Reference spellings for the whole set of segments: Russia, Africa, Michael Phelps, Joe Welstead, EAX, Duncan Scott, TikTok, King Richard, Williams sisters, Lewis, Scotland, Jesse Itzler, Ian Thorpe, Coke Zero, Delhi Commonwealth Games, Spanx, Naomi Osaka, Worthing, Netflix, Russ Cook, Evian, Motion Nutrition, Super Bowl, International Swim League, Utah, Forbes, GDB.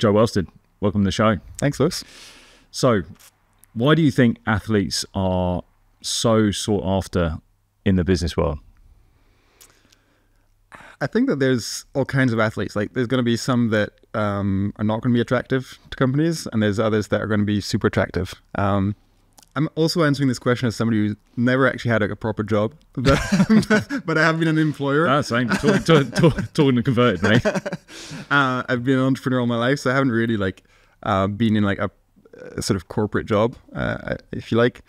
Joe Welstead, welcome to the show. Thanks, Lewis. So why do you think athletes are so sought after in the business world? I think that there's all kinds of athletes. Like, there's going to be some that are not going to be attractive to companies, and there's others that are going to be super attractive. I'm also answering this question as somebody who's never actually had a proper job, but, but I have been an employer. That's right. Talking to converted, mate. I've been an entrepreneur all my life, so I haven't really like been in like a sort of corporate job, if you like.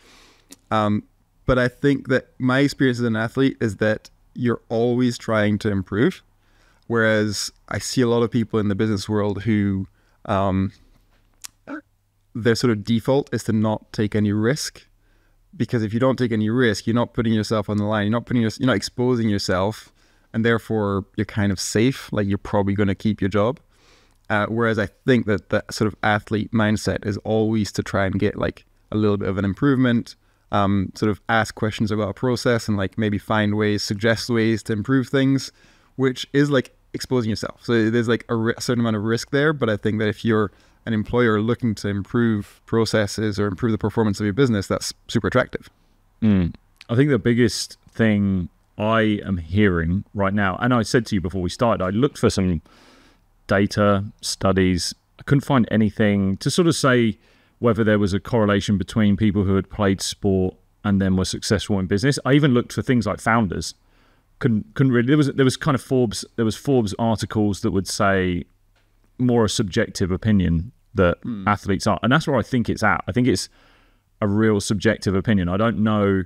But I think that my experience as an athlete is that you're always trying to improve, whereas I see a lot of people in the business world who their sort of default is to not take any risk, because if you don't take any risk, you're not putting yourself on the line, you're not exposing yourself, and therefore you're kind of safe, like you're probably going to keep your job. Whereas I think that that sort of athlete mindset is always to try and get like a little bit of an improvement, sort of ask questions about a process and like maybe find ways, suggest ways to improve things, which is like exposing yourself. So there's like a certain amount of risk there. But I think that if you're an employer looking to improve processes or improve the performance of your business, that's super attractive. Mm. I think the biggest thing I am hearing right now, and I said to you before we started, I looked for some data, studies. I couldn't find anything to sort of say whether there was a correlation between people who had played sport and then were successful in business. I even looked for things like founders. Couldn't really. There was kind of Forbes. There was Forbes articles that would say more a subjective opinion that athletes are, and that's where I think it's at. I think it's a real subjective opinion. I don't know.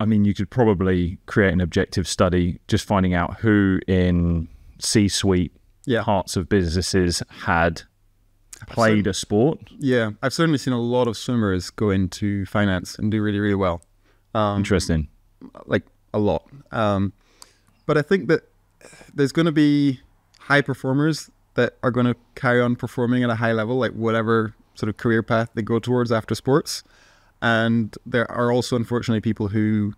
I mean, you could probably create an objective study just finding out who in C-suite parts of businesses had played a sport. Yeah, I've certainly seen a lot of swimmers go into finance and do really, really well. Interesting. Like a lot. But I think that there's going to be high performers that are going to carry on performing at a high level, like whatever sort of career path they go towards after sports. And there are also, unfortunately, people who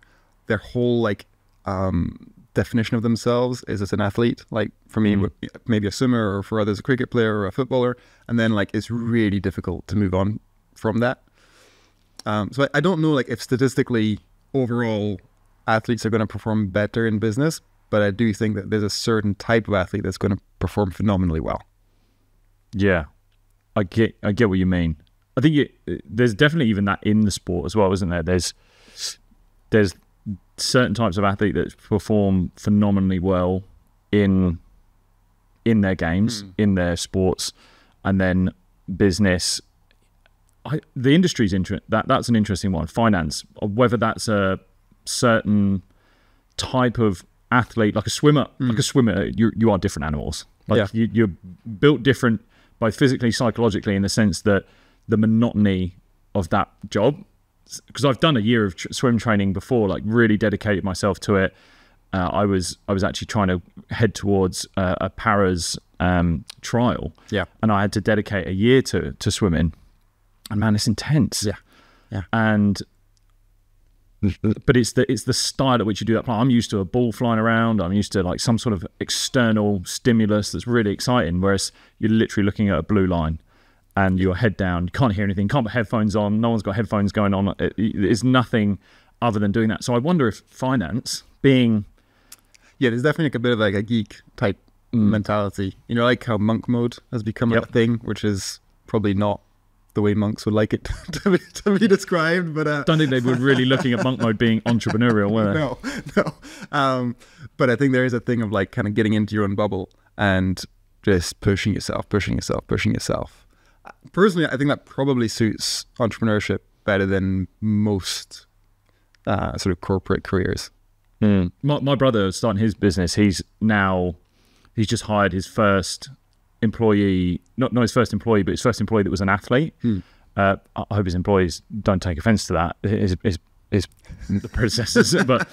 their whole like definition of themselves is as an athlete, like for me maybe a swimmer, or for others a cricket player or a footballer, and then like it's really difficult to move on from that. So I don't know like if statistically overall athletes are going to perform better in business, but I do think that there's a certain type of athlete that's going to perform phenomenally well. Yeah, I get what you mean. I think there's definitely even that in the sport as well, isn't there? There's certain types of athlete that perform phenomenally well in their games, in their sports, and then business. The industry's that's an interesting one. Finance, whether that's a certain type of athlete, like a swimmer. Like a swimmer, you are different animals. Like you're built different, both physically, psychologically, in the sense that the monotony of that job. Because I've done a year of swim training before, like really dedicated myself to it. I was actually trying to head towards a paras trial, and I had to dedicate a year to swimming. And man, it's intense, And but it's the style at which you do that. I'm used to a ball flying around. I'm used to like some sort of external stimulus that's really exciting. Whereas you're literally looking at a blue line. And your head down, you can't hear anything, can't put headphones on, no one's got headphones going on. It's nothing other than doing that. So I wonder if finance being... Yeah, there's definitely like a bit of like a geek type mentality. You know, like how monk mode has become a thing, which is probably not the way monks would like it to be described. But I don't think they were really looking at monk mode being entrepreneurial, were they? No. But I think there is a thing of like kind of getting into your own bubble and just pushing yourself. Personally, I think that probably suits entrepreneurship better than most sort of corporate careers. My brother is starting his business. He's just hired his first employee, not his first employee, but his first employee that was an athlete. I hope his employees don't take offense to that. His the predecessors, but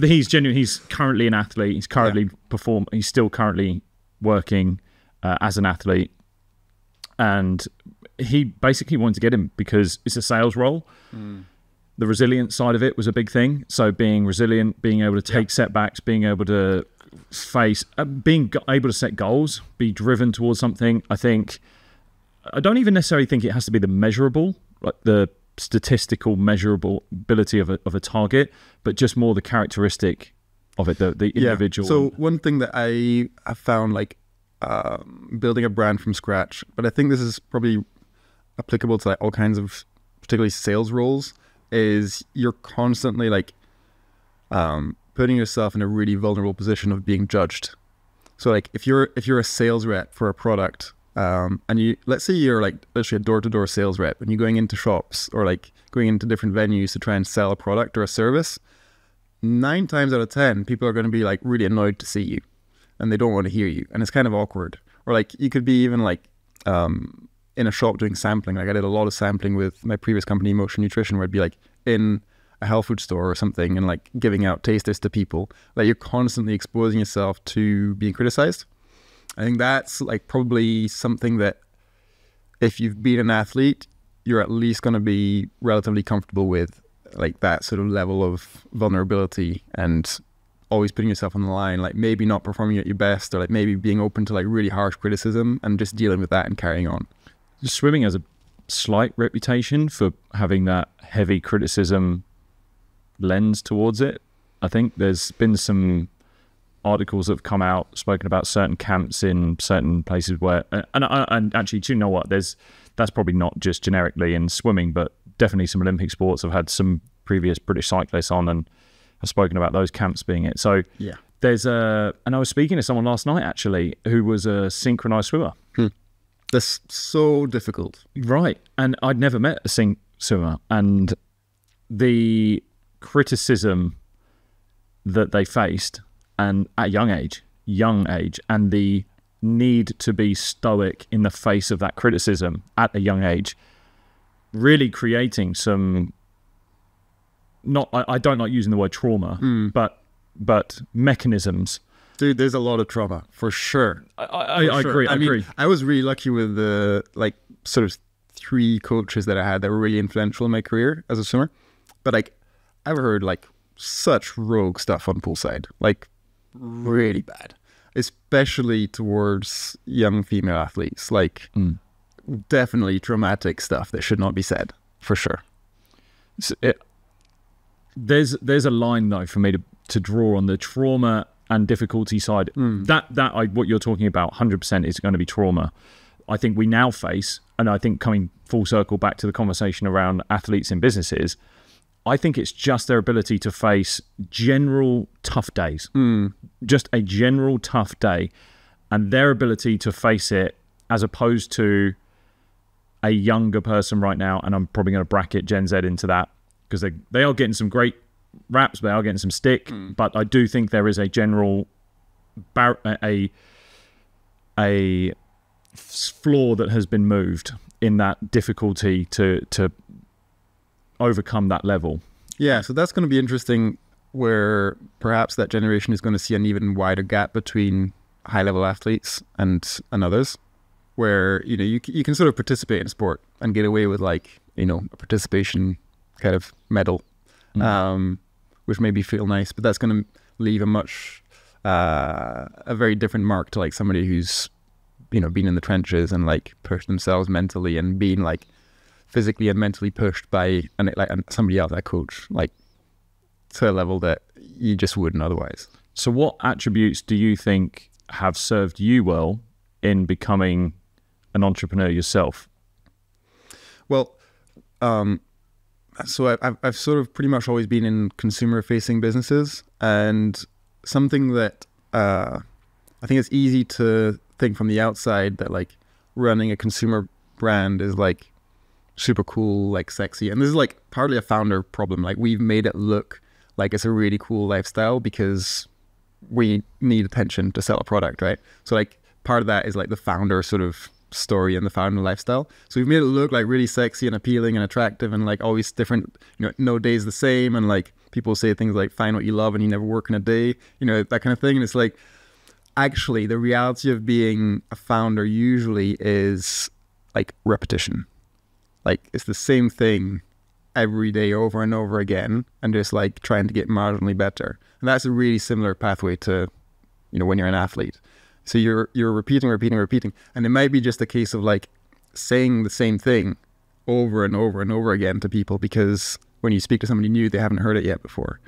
he's genuine. He's currently an athlete. He's currently He's still currently working as an athlete. And he basically wanted to get him because it's a sales role. The resilience side of it was a big thing. So being resilient, being able to take setbacks, being able to face, being able to set goals, be driven towards something. I think I don't even necessarily think it has to be the measurable, like the statistical measurable ability of a target, but just more the characteristic of it, the individual. So one thing that I have found, like building a brand from scratch, but I think this is probably applicable to like all kinds of particularly sales roles, is you're constantly like putting yourself in a really vulnerable position of being judged. So like if you're a sales rep for a product, and you, let's say you're like literally a door-to-door sales rep and you're going into shops or like going into different venues to try and sell a product or a service, 9 times out of 10 people are going to be like really annoyed to see you and they don't want to hear you, and it's kind of awkward. Or like you could be even like in a shop doing sampling. Like I did a lot of sampling with my previous company, Motion Nutrition, where I'd be like in a health food store or something and like giving out taste tests to people. Like you're constantly exposing yourself to being criticized. I think that's like probably something that if you've been an athlete, you're at least going to be relatively comfortable with, like that sort of level of vulnerability and always putting yourself on the line, like maybe not performing at your best, or like maybe being open to like really harsh criticism and just dealing with that and carrying on. Swimming has a slight reputation for having that heavy criticism lens towards it. I think there's been some articles that have come out spoken about certain camps in certain places where, and actually, do you know what? That's probably not just generically in swimming, but definitely some Olympic sports. I've had some previous British cyclists on and have spoken about those camps being it. So yeah, there's a, and I was speaking to someone last night actually who was a synchronized swimmer. That's so difficult. Right. And I'd never met a sync swimmer. And the criticism that they faced, and at a young age, and the need to be stoic in the face of that criticism at a young age, really creating some, not, I don't like using the word trauma, but mechanisms. Dude, there's a lot of trauma, for sure. I agree. I was really lucky with the like sort of 3 coaches that I had that were really influential in my career as a swimmer. But like I've heard like such rogue stuff on poolside, like really bad, especially towards young female athletes, like definitely traumatic stuff that should not be said, for sure. So there's a line though for me to draw on the trauma and difficulty side. What you're talking about 100% is going to be trauma. I think we now face, and I think coming full circle back to the conversation around athletes in businesses, I think it's just their ability to face general tough days, just a general tough day, and their ability to face it as opposed to a younger person right now. And I'm probably going to bracket Gen Z into that because they are getting some great raps, they are getting some stick, but I do think there is a general a floor that has been moved in that difficulty to overcome that level. Yeah, so that's going to be interesting, where perhaps that generation is going to see an even wider gap between high level athletes and others, where you know you can sort of participate in sport and get away with like, you know, a participation kind of medal, which made me feel nice, but that's going to leave a much, a very different mark to like somebody who's, you know, been in the trenches and like pushed themselves mentally and being like physically and mentally pushed by somebody else, a coach, like to a level that you just wouldn't otherwise. So what attributes do you think have served you well in becoming an entrepreneur yourself? Well, so I've sort of pretty much always been in consumer-facing businesses, and something that I think it's easy to think from the outside that like running a consumer brand is like super cool, like sexy, and this is like partly a founder problem. Like we've made it look like it's a really cool lifestyle because we need attention to sell a product, right? So like part of that is like the founder sort of story and the founder lifestyle. So we've made it look like really sexy and appealing and attractive and like always different, you know, no day's the same, and like people say things like find what you love and you never work in a day, you know, that kind of thing. And it's like actually the reality of being a founder usually is like repetition. Like it's the same thing every day over and over again and just like trying to get marginally better. And that's a really similar pathway to you know, when you're an athlete. So you're repeating. And it might be just a case of like saying the same thing over and over and over again to people, because when you speak to somebody new, they haven't heard it yet before.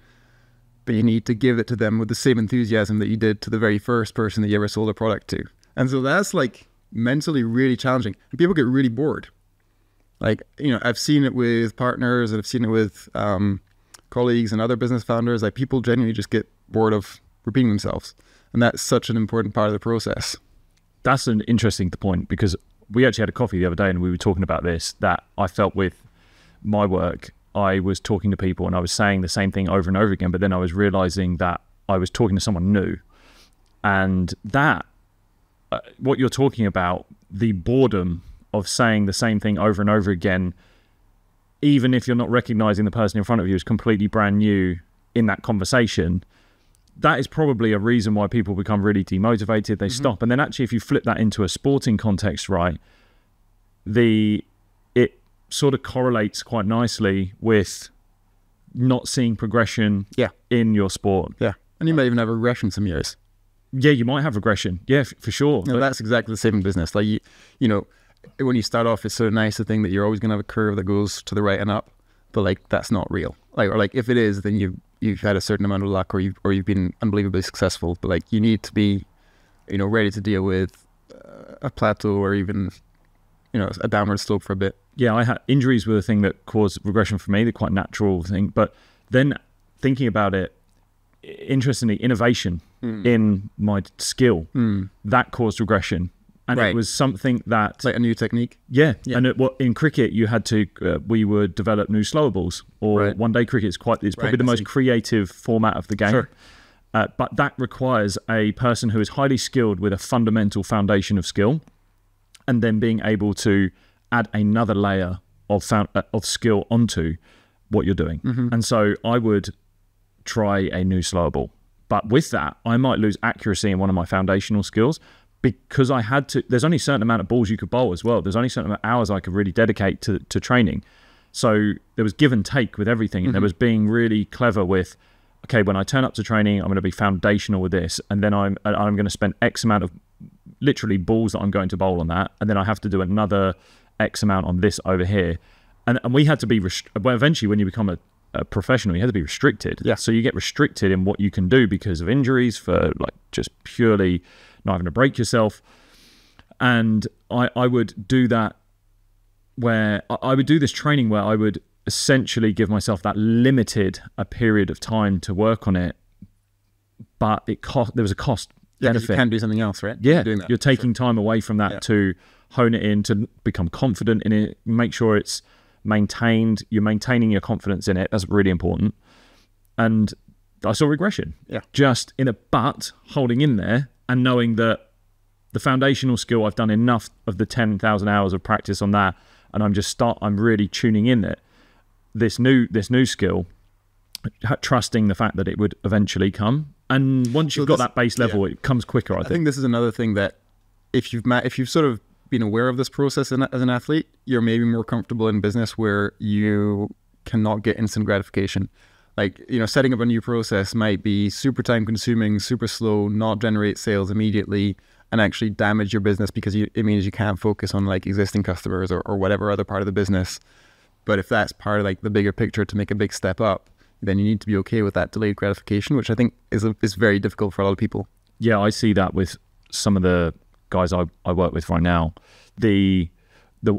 But you need to give it to them with the same enthusiasm that you did to the very first person that you ever sold a product to. And so that's like mentally really challenging. And people get really bored. Like, you know, I've seen it with partners and I've seen it with colleagues and other business founders. Like, people genuinely just get bored of repeating themselves. And that's such an important part of the process. That's an interesting point, because we actually had a coffee the other day and we were talking about this, that I felt with my work, I was talking to people and I was saying the same thing over and over again, but then I was realizing that I was talking to someone new. And that, what you're talking about, the boredom of saying the same thing over and over again, even if you're not recognizing the person in front of you is completely brand new in that conversation, that is probably a reason why people become really demotivated. They mm-hmm. stop. And then actually, if you flip that into a sporting context, right, it sort of correlates quite nicely with not seeing progression yeah. in your sport. Yeah. And you may even have regression some years. Yeah, you might have regression. Yeah, for sure. No, that's exactly the same in business. Like, you know, when you start off, it's so nice to think that you're always going to have a curve that goes to the right and up. But like, that's not real. Like, or like, if it is, then you've had a certain amount of luck, or you've been unbelievably successful. But like, you need to be, you know, ready to deal with a plateau, or even, you know, a downward slope for a bit. Yeah, I had injuries were the thing that caused regression for me. They're quite natural thing. But then thinking about it, interestingly, innovation in my skill that caused regression. And right. it was something that... Like a new technique? Yeah. yeah. And in cricket, you had to... we would develop new slower balls. Or right. one-day cricket is quite... It's probably right, the most creative format of the game. Sure. But that requires a person who is highly skilled with a fundamental foundation of skill, and then being able to add another layer of skill onto what you're doing. Mm-hmm. And so I would try a new slower ball. But with that, I might lose accuracy in one of my foundational skills, because I had to, there's only a certain amount of balls you could bowl as well. There's only a certain amount of hours I could really dedicate to training. So there was give and take with everything. And mm-hmm. there was being really clever with, okay, when I turn up to training, I'm going to be foundational with this. And then I'm going to spend X amount of literally balls that I'm going to bowl on that. And then I have to do another X amount on this over here. And we had to be, eventually when you become a professional, you had to be restricted. Yeah. So you get restricted in what you can do because of injuries, for like just purely... not having to break yourself. And I would do that where I would do this training where I would essentially give myself that limited a period of time to work on it, but there was a cost benefit. Yeah, you can do something else, right? Yeah, you're taking sure. time away from that yeah. to hone it in, to become confident in it, make sure it's maintained, you're maintaining your confidence in it. That's really important. And I saw regression. Yeah. Just in a butt holding in there, and knowing that the foundational skill, I've done enough of the 10,000 hours of practice on that, and I'm really tuning in it. This new skill, trusting the fact that it would eventually come. And once you've got that base level, yeah. it comes quicker. I think this is another thing that if you've sort of been aware of this process as an athlete, you're maybe more comfortable in business where you cannot get instant gratification. Like, you know, setting up a new process might be super time consuming, super slow, not generate sales immediately, and actually damage your business because it means you can't focus on like existing customers or whatever other part of the business. But if that's part of like the bigger picture to make a big step up, then you need to be okay with that delayed gratification, which I think is very difficult for a lot of people. Yeah, I see that with some of the guys I work with right now. The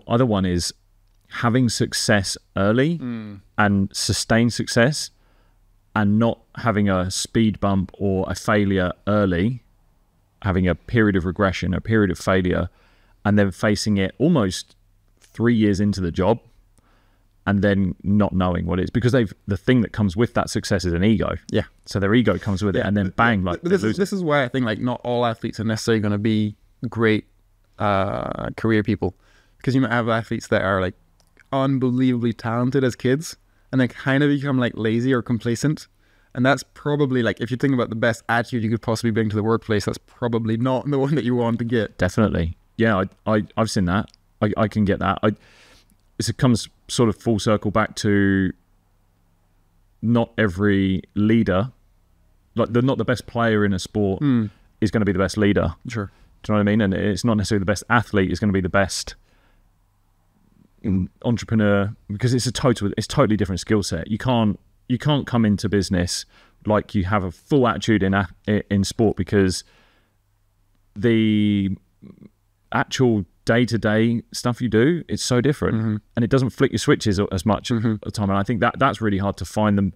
other one is having success early and sustained success, and not having a speed bump or a failure early, having a period of regression, a period of failure, and then facing it almost 3 years into the job and then not knowing what it is. Because the thing that comes with that success is an ego. Yeah. So their ego comes with it, and then bang. Like, this is why I think like not all athletes are necessarily going to be great career people, because you might have athletes that are like unbelievably talented as kids, and they kind of become like lazy or complacent. And that's probably like, if you think about the best attitude you could possibly bring to the workplace, that's probably not the one that you want to get. Definitely. Yeah, I've seen that. I can get that. It comes sort of full circle back to not every leader, like they're not the best player in a sport is going to be the best leader. Sure. Do you know what I mean? And it's not necessarily the best athlete is going to be the best entrepreneur, because it's a total, it's totally different skill set. You can't come into business like you have a full attitude in sport, because the actual day-to-day stuff you do, it's so different, mm-hmm. and it doesn't flick your switches as much mm-hmm. at the time. And I think that's really hard to find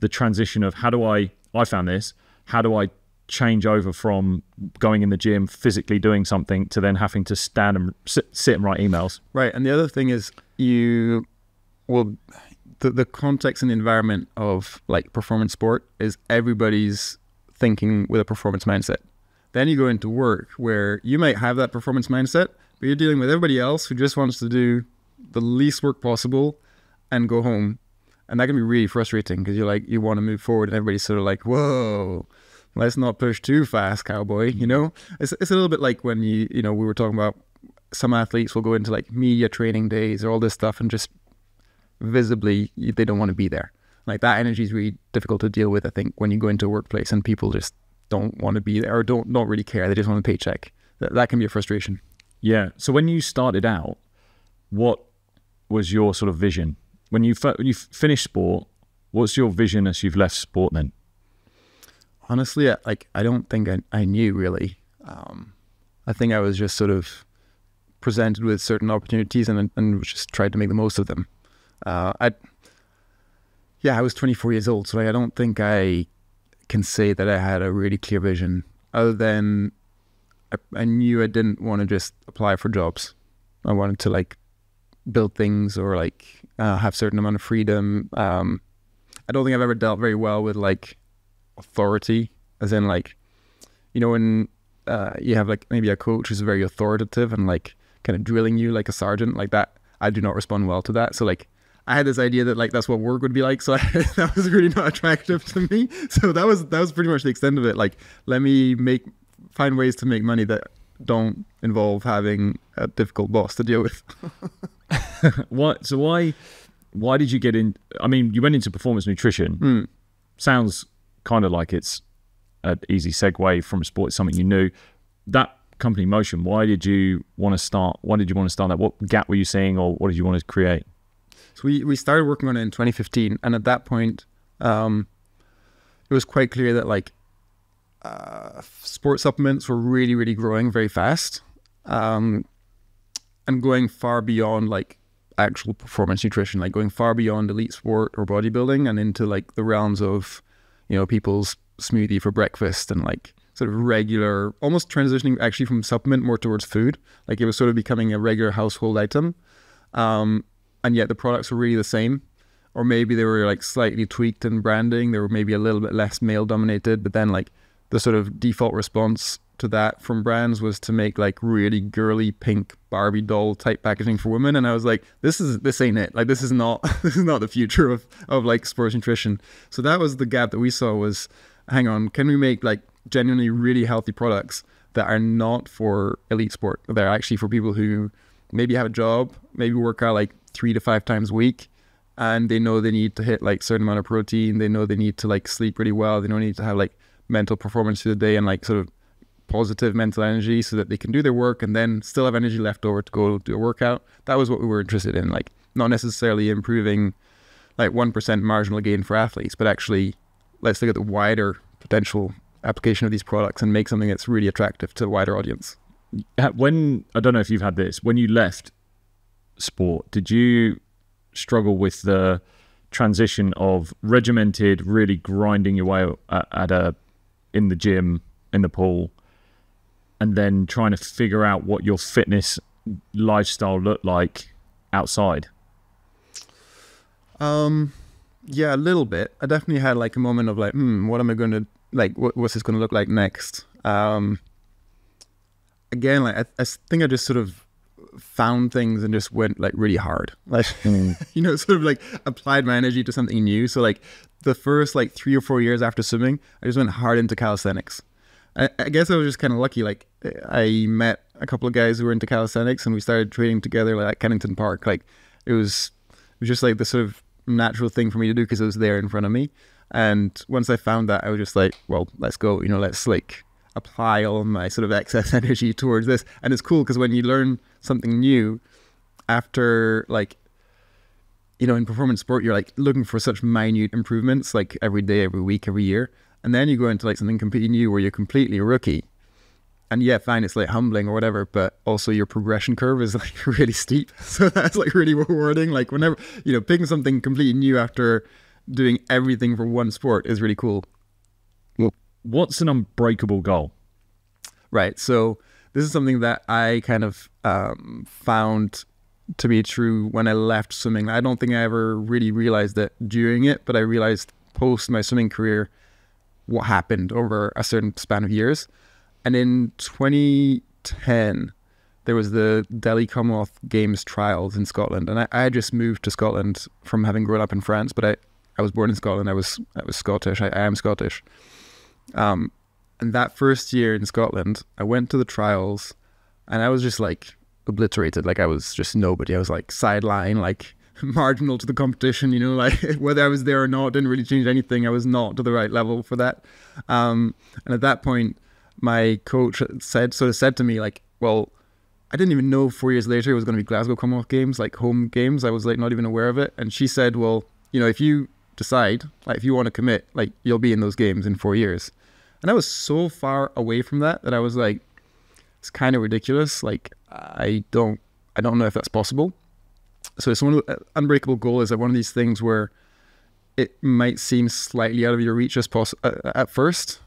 the transition of how do I found this, how do I change over from going in the gym, physically doing something, to then having to stand and sit and write emails. Right. And the other thing is the context and the environment of like performance sport is everybody's thinking with a performance mindset. Then you go into work where you might have that performance mindset, but you're dealing with everybody else who just wants to do the least work possible and go home. And that can be really frustrating, because you're like, you want to move forward and everybody's sort of like, whoa, let's not push too fast, cowboy, you know? It's a little bit like when we were talking about some athletes will go into like media training days or all this stuff and just visibly they don't want to be there. Like that energy is really difficult to deal with, I think, when you go into a workplace and people just don't want to be there or don't really care. They just want a paycheck. That can be a frustration. Yeah. So when you started out, what was your sort of vision? When you finished sport, what's your vision as you've left sport then? Honestly, I don't think I knew really. I think I was just sort of presented with certain opportunities and just tried to make the most of them. I was 24 years old, so I don't think I can say that I had a really clear vision, other than I knew I didn't want to just apply for jobs. I wanted to like build things or like have a certain amount of freedom. I don't think I've ever dealt very well with like authority, as in like, you know, when you have like maybe a coach who's very authoritative and like kind of drilling you like a sergeant, like that, I do not respond well to that. So like I had this idea that like that's what work would be like, so that was really not attractive to me. So that was pretty much the extent of it. Like, let me find ways to make money that don't involve having a difficult boss to deal with. What? So why did you get in? I mean, you went into performance nutrition. Mm. Sounds kind of like it's an easy segue from sports, something you knew. That company Motion. Why did you want to start that? What gap were you seeing, or what did you want to create? So we started working on it in 2015, and at that point, it was quite clear that like sports supplements were really, really growing very fast, and going far beyond like actual performance nutrition, like going far beyond elite sport or bodybuilding and into like the realms of, you know, people's smoothie for breakfast and like sort of regular, almost transitioning actually from supplement more towards food. Like it was sort of becoming a regular household item. And yet the products were really the same, or maybe they were like slightly tweaked in branding. They were maybe a little bit less male dominated, but then like the sort of default response to that from brands was to make like really girly pink Barbie doll type packaging for women. And I was like, this ain't it. Like this is not the future of like sports nutrition. So that was the gap that we saw was, hang on, can we make like genuinely really healthy products that are not for elite sport? They're actually for people who maybe have a job, maybe work out like 3 to 5 times a week, and they know they need to hit like certain amount of protein, they know they need to like sleep really well, they don't need to have like mental performance through the day and like sort of positive mental energy so that they can do their work and then still have energy left over to go do a workout. That was what we were interested in, like not necessarily improving like 1% marginal gain for athletes, but actually let's look at the wider potential application of these products and make something that's really attractive to a wider audience. When, I don't know if you've had this, when you left sport, did you struggle with the transition of regimented, really grinding your way in the gym, in the pool, and then trying to figure out what your fitness lifestyle looked like outside? Yeah, a little bit. I definitely had like a moment of like, what am I going to, like, what's this going to look like next? Again, like I think I just sort of found things and just went like really hard, like you know, sort of like applied my energy to something new. So like the first like 3 or 4 years after swimming, I just went hard into calisthenics. I guess I was just kind of lucky. Like I met a couple of guys who were into calisthenics and we started training together like at Kennington Park. Like it was just like the sort of natural thing for me to do because it was there in front of me. And once I found that, I was just like, well, let's go, you know, let's like apply all my sort of excess energy towards this. And it's cool because when you learn something new after, like, you know, in performance sport, you're like looking for such minute improvements, like every day, every week, every year. And then you go into like something completely new where you're completely rookie. And yeah, fine, it's like humbling or whatever, but also your progression curve is like really steep. So that's like really rewarding. Like whenever, you know, picking something completely new after doing everything for one sport is really cool. What's an unbreakable goal? Right. So this is something that I kind of found to be true when I left swimming. I don't think I ever really realized that during it, but I realized post my swimming career what happened over a certain span of years. And in 2010, there was the Delhi Commonwealth Games trials in Scotland. And I just moved to Scotland from having grown up in France, but I was born in Scotland. I was Scottish. I am Scottish. And that first year in Scotland, I went to the trials and I was just like obliterated. Like I was just nobody. I was like sideline, like marginal to the competition, you know, like whether I was there or not didn't really change anything. I was not to the right level for that. And at that point, my coach sort of said to me, like, well, I didn't even know 4 years later it was going to be Glasgow Commonwealth Games, like home games. I was like not even aware of it. And she said, well, you know, if you decide, like if you want to commit, like you'll be in those games in 4 years. And I was so far away from that that I was like, it's kind of ridiculous. Like I don't know if that's possible. So it's one of the unbreakable goal is that one of these things where it might seem slightly out of your reach as at first.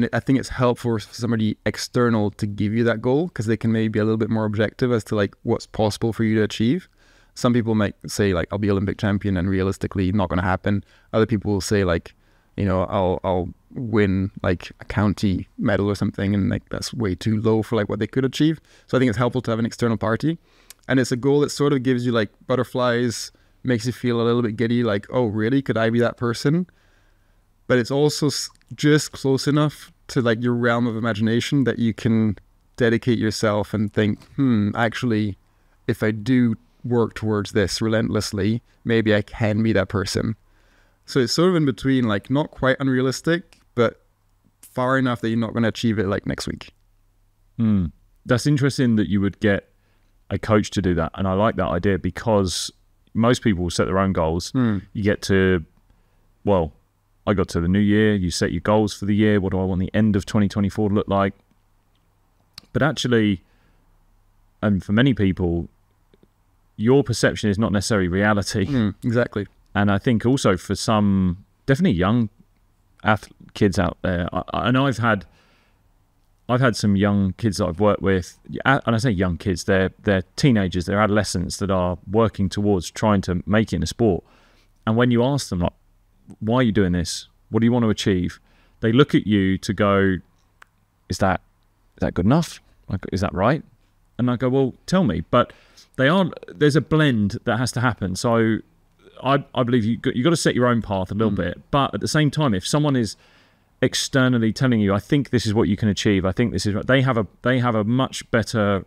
And I think it's helpful for somebody external to give you that goal because they can maybe be a little bit more objective as to like what's possible for you to achieve. Some people might say like, I'll be Olympic champion and realistically not going to happen. Other people will say like, you know, I'll win like a county medal or something. And like, that's way too low for like what they could achieve. So I think it's helpful to have an external party. And it's a goal that sort of gives you like butterflies, makes you feel a little bit giddy, like, oh, really? Could I be that person? But it's also just close enough to like your realm of imagination that you can dedicate yourself and think, actually, if I do work towards this relentlessly, maybe I can be that person. So it's sort of in between, like not quite unrealistic, but far enough that you're not going to achieve it like next week. That's interesting that you would get a coach to do that. And I like that idea because most people will set their own goals. You get to, well, I got to the new year, you set your goals for the year. What do I want the end of 2024 to look like? But actually, and for many people, your perception is not necessarily reality. Exactly. And I think also for some, definitely young kids out there, and I've had some young kids that I've worked with, and I say young kids, they're teenagers, they're adolescents that are working towards trying to make it in a sport. And when you ask them, like, why are you doing this? What do you want to achieve? They look at you to go, is that good enough? Like, is that right? And I go, well, tell me. But they aren't. There's a blend that has to happen. So I believe you got to set your own path a little bit. But at the same time, if someone is externally telling you, I think this is what you can achieve, I think this is what they have a much better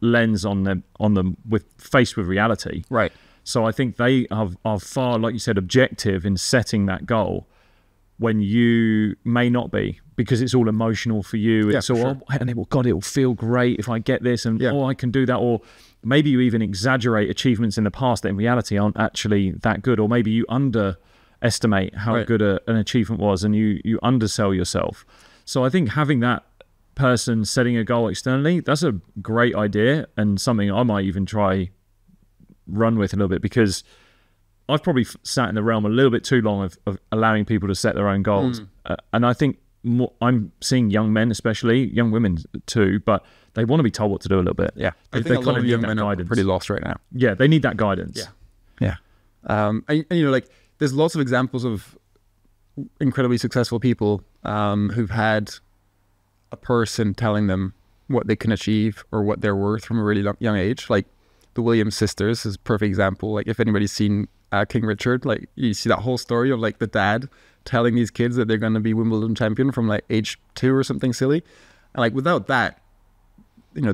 lens on them with faced with reality. Right. So I think they are far, like you said, objective in setting that goal when you may not be, because it's all emotional for you. Yeah, it's all, sure. Oh, and it will, God, it will feel great if I get this, and yeah. Oh, I can do that. Or maybe you even exaggerate achievements in the past that in reality aren't actually that good. Or maybe you underestimate how right. good an achievement was, and you undersell yourself. So I think having that person setting a goal externally, that's a great idea and something I might even try run with a little bit, because I've probably sat in the realm a little bit too long of allowing people to set their own goals. And I think more, I'm seeing young men, especially young women too, but they want to be told what to do a little bit. Yeah. They kind of need that guidance. Pretty lost right now. Yeah. They need that guidance. Yeah. Yeah. And you know, like there's lots of examples of incredibly successful people who've had a person telling them what they can achieve or what they're worth from a really young age. Like, the Williams sisters is a perfect example. Like if anybody's seen King Richard, like you see that whole story of like the dad telling these kids that they're going to be Wimbledon champion from like age 2 or something silly. And like without that, you know,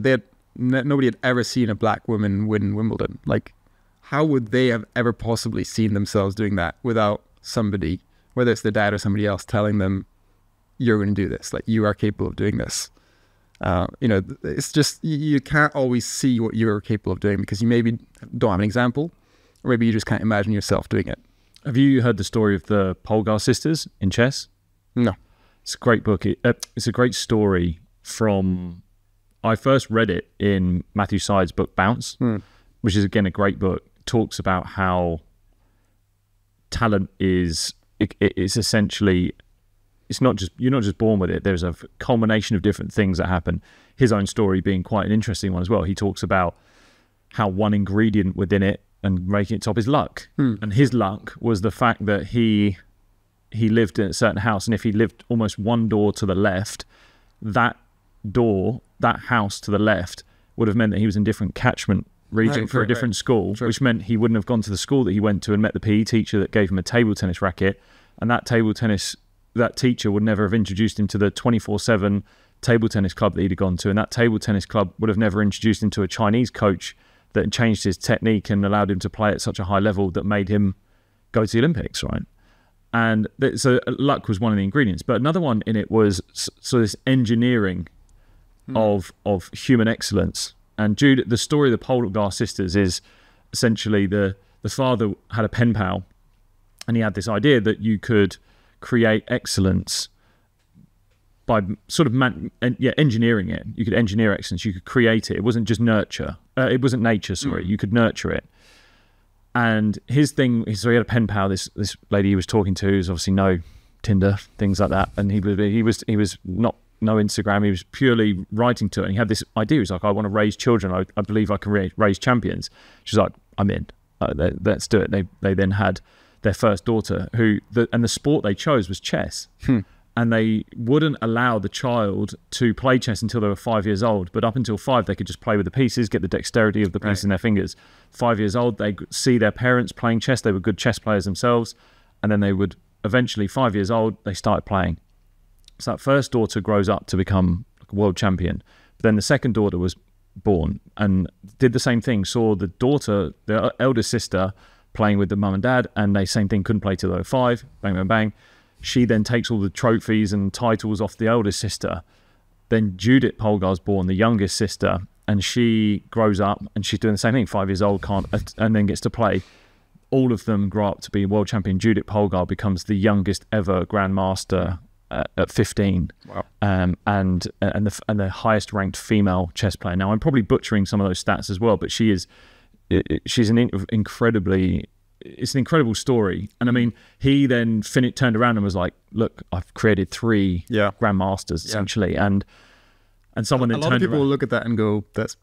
nobody had ever seen a black woman win Wimbledon. Like how would they have ever possibly seen themselves doing that without somebody, whether it's their dad or somebody else telling them you're going to do this, like you are capable of doing this. You know, it's just, you can't always see what you're capable of doing because you maybe don't have an example, or maybe you just can't imagine yourself doing it. Have you heard the story of the Polgar sisters in chess? No. It's a great book. It's a great story from, I first read it in Matthew Side's book, Bounce, which is again a great book. Talks about how talent is, it's essentially, it's not just, you're not just born with it. There's a culmination of different things that happen. His own story being quite an interesting one as well. He talks about how one ingredient within it and making it top is luck. And his luck was the fact that he lived in a certain house, and if he lived almost one door to the left, that house to the left would have meant that he was in different catchment region for a different school, which meant he wouldn't have gone to the school that he went to and met the PE teacher that gave him a table tennis racket, and that teacher would never have introduced him to the 24/7 table tennis club that he'd have gone to, and that table tennis club would have never introduced him to a Chinese coach that changed his technique and allowed him to play at such a high level that made him go to the Olympics, right? And so luck was one of the ingredients. But another one in it was this engineering of human excellence. And Jude, the story of the Polgar sisters is essentially the father had a pen pal, and he had this idea that you could create excellence by sort of engineering it. You could engineer excellence. You could create it. It wasn't just nurture. It wasn't nature, sorry. You could nurture it. And his thing, so he had a pen pal, this lady he was talking to, who's obviously no Tinder, things like that. And he was not, no Instagram. He was purely writing to it. And he had this idea. He was like, I want to raise children. I believe I can raise champions. She's like, I'm in. Let's do it. They then had their first daughter, and the sport they chose was chess. And they wouldn't allow the child to play chess until they were 5 years old. But up until 5, they could just play with the pieces, get the dexterity of the piece in their fingers. 5 years old, they see their parents playing chess. They were good chess players themselves. And then they would eventually, 5 years old, they started playing. So that first daughter grows up to become a world champion. But then the second daughter was born and did the same thing. Saw the daughter, the elder sister, playing with the mum and dad. And they, same thing, couldn't play till they were 5. Bang, bang, bang. She then takes all the trophies and titles off the eldest sister. Then Judith Polgar's born, the youngest sister, and she grows up and she's doing the same thing. 5 years old, and then gets to play. All of them grow up to be world champion. Judith Polgar becomes the youngest ever grandmaster at 15. Wow. And the highest ranked female chess player. Now I'm probably butchering some of those stats as well, but she's an incredibly. It's an incredible story. And I mean, he then turned around and was like, look, I've created 3 grandmasters essentially. And someone then turned around. A lot of people will look at that and go, that's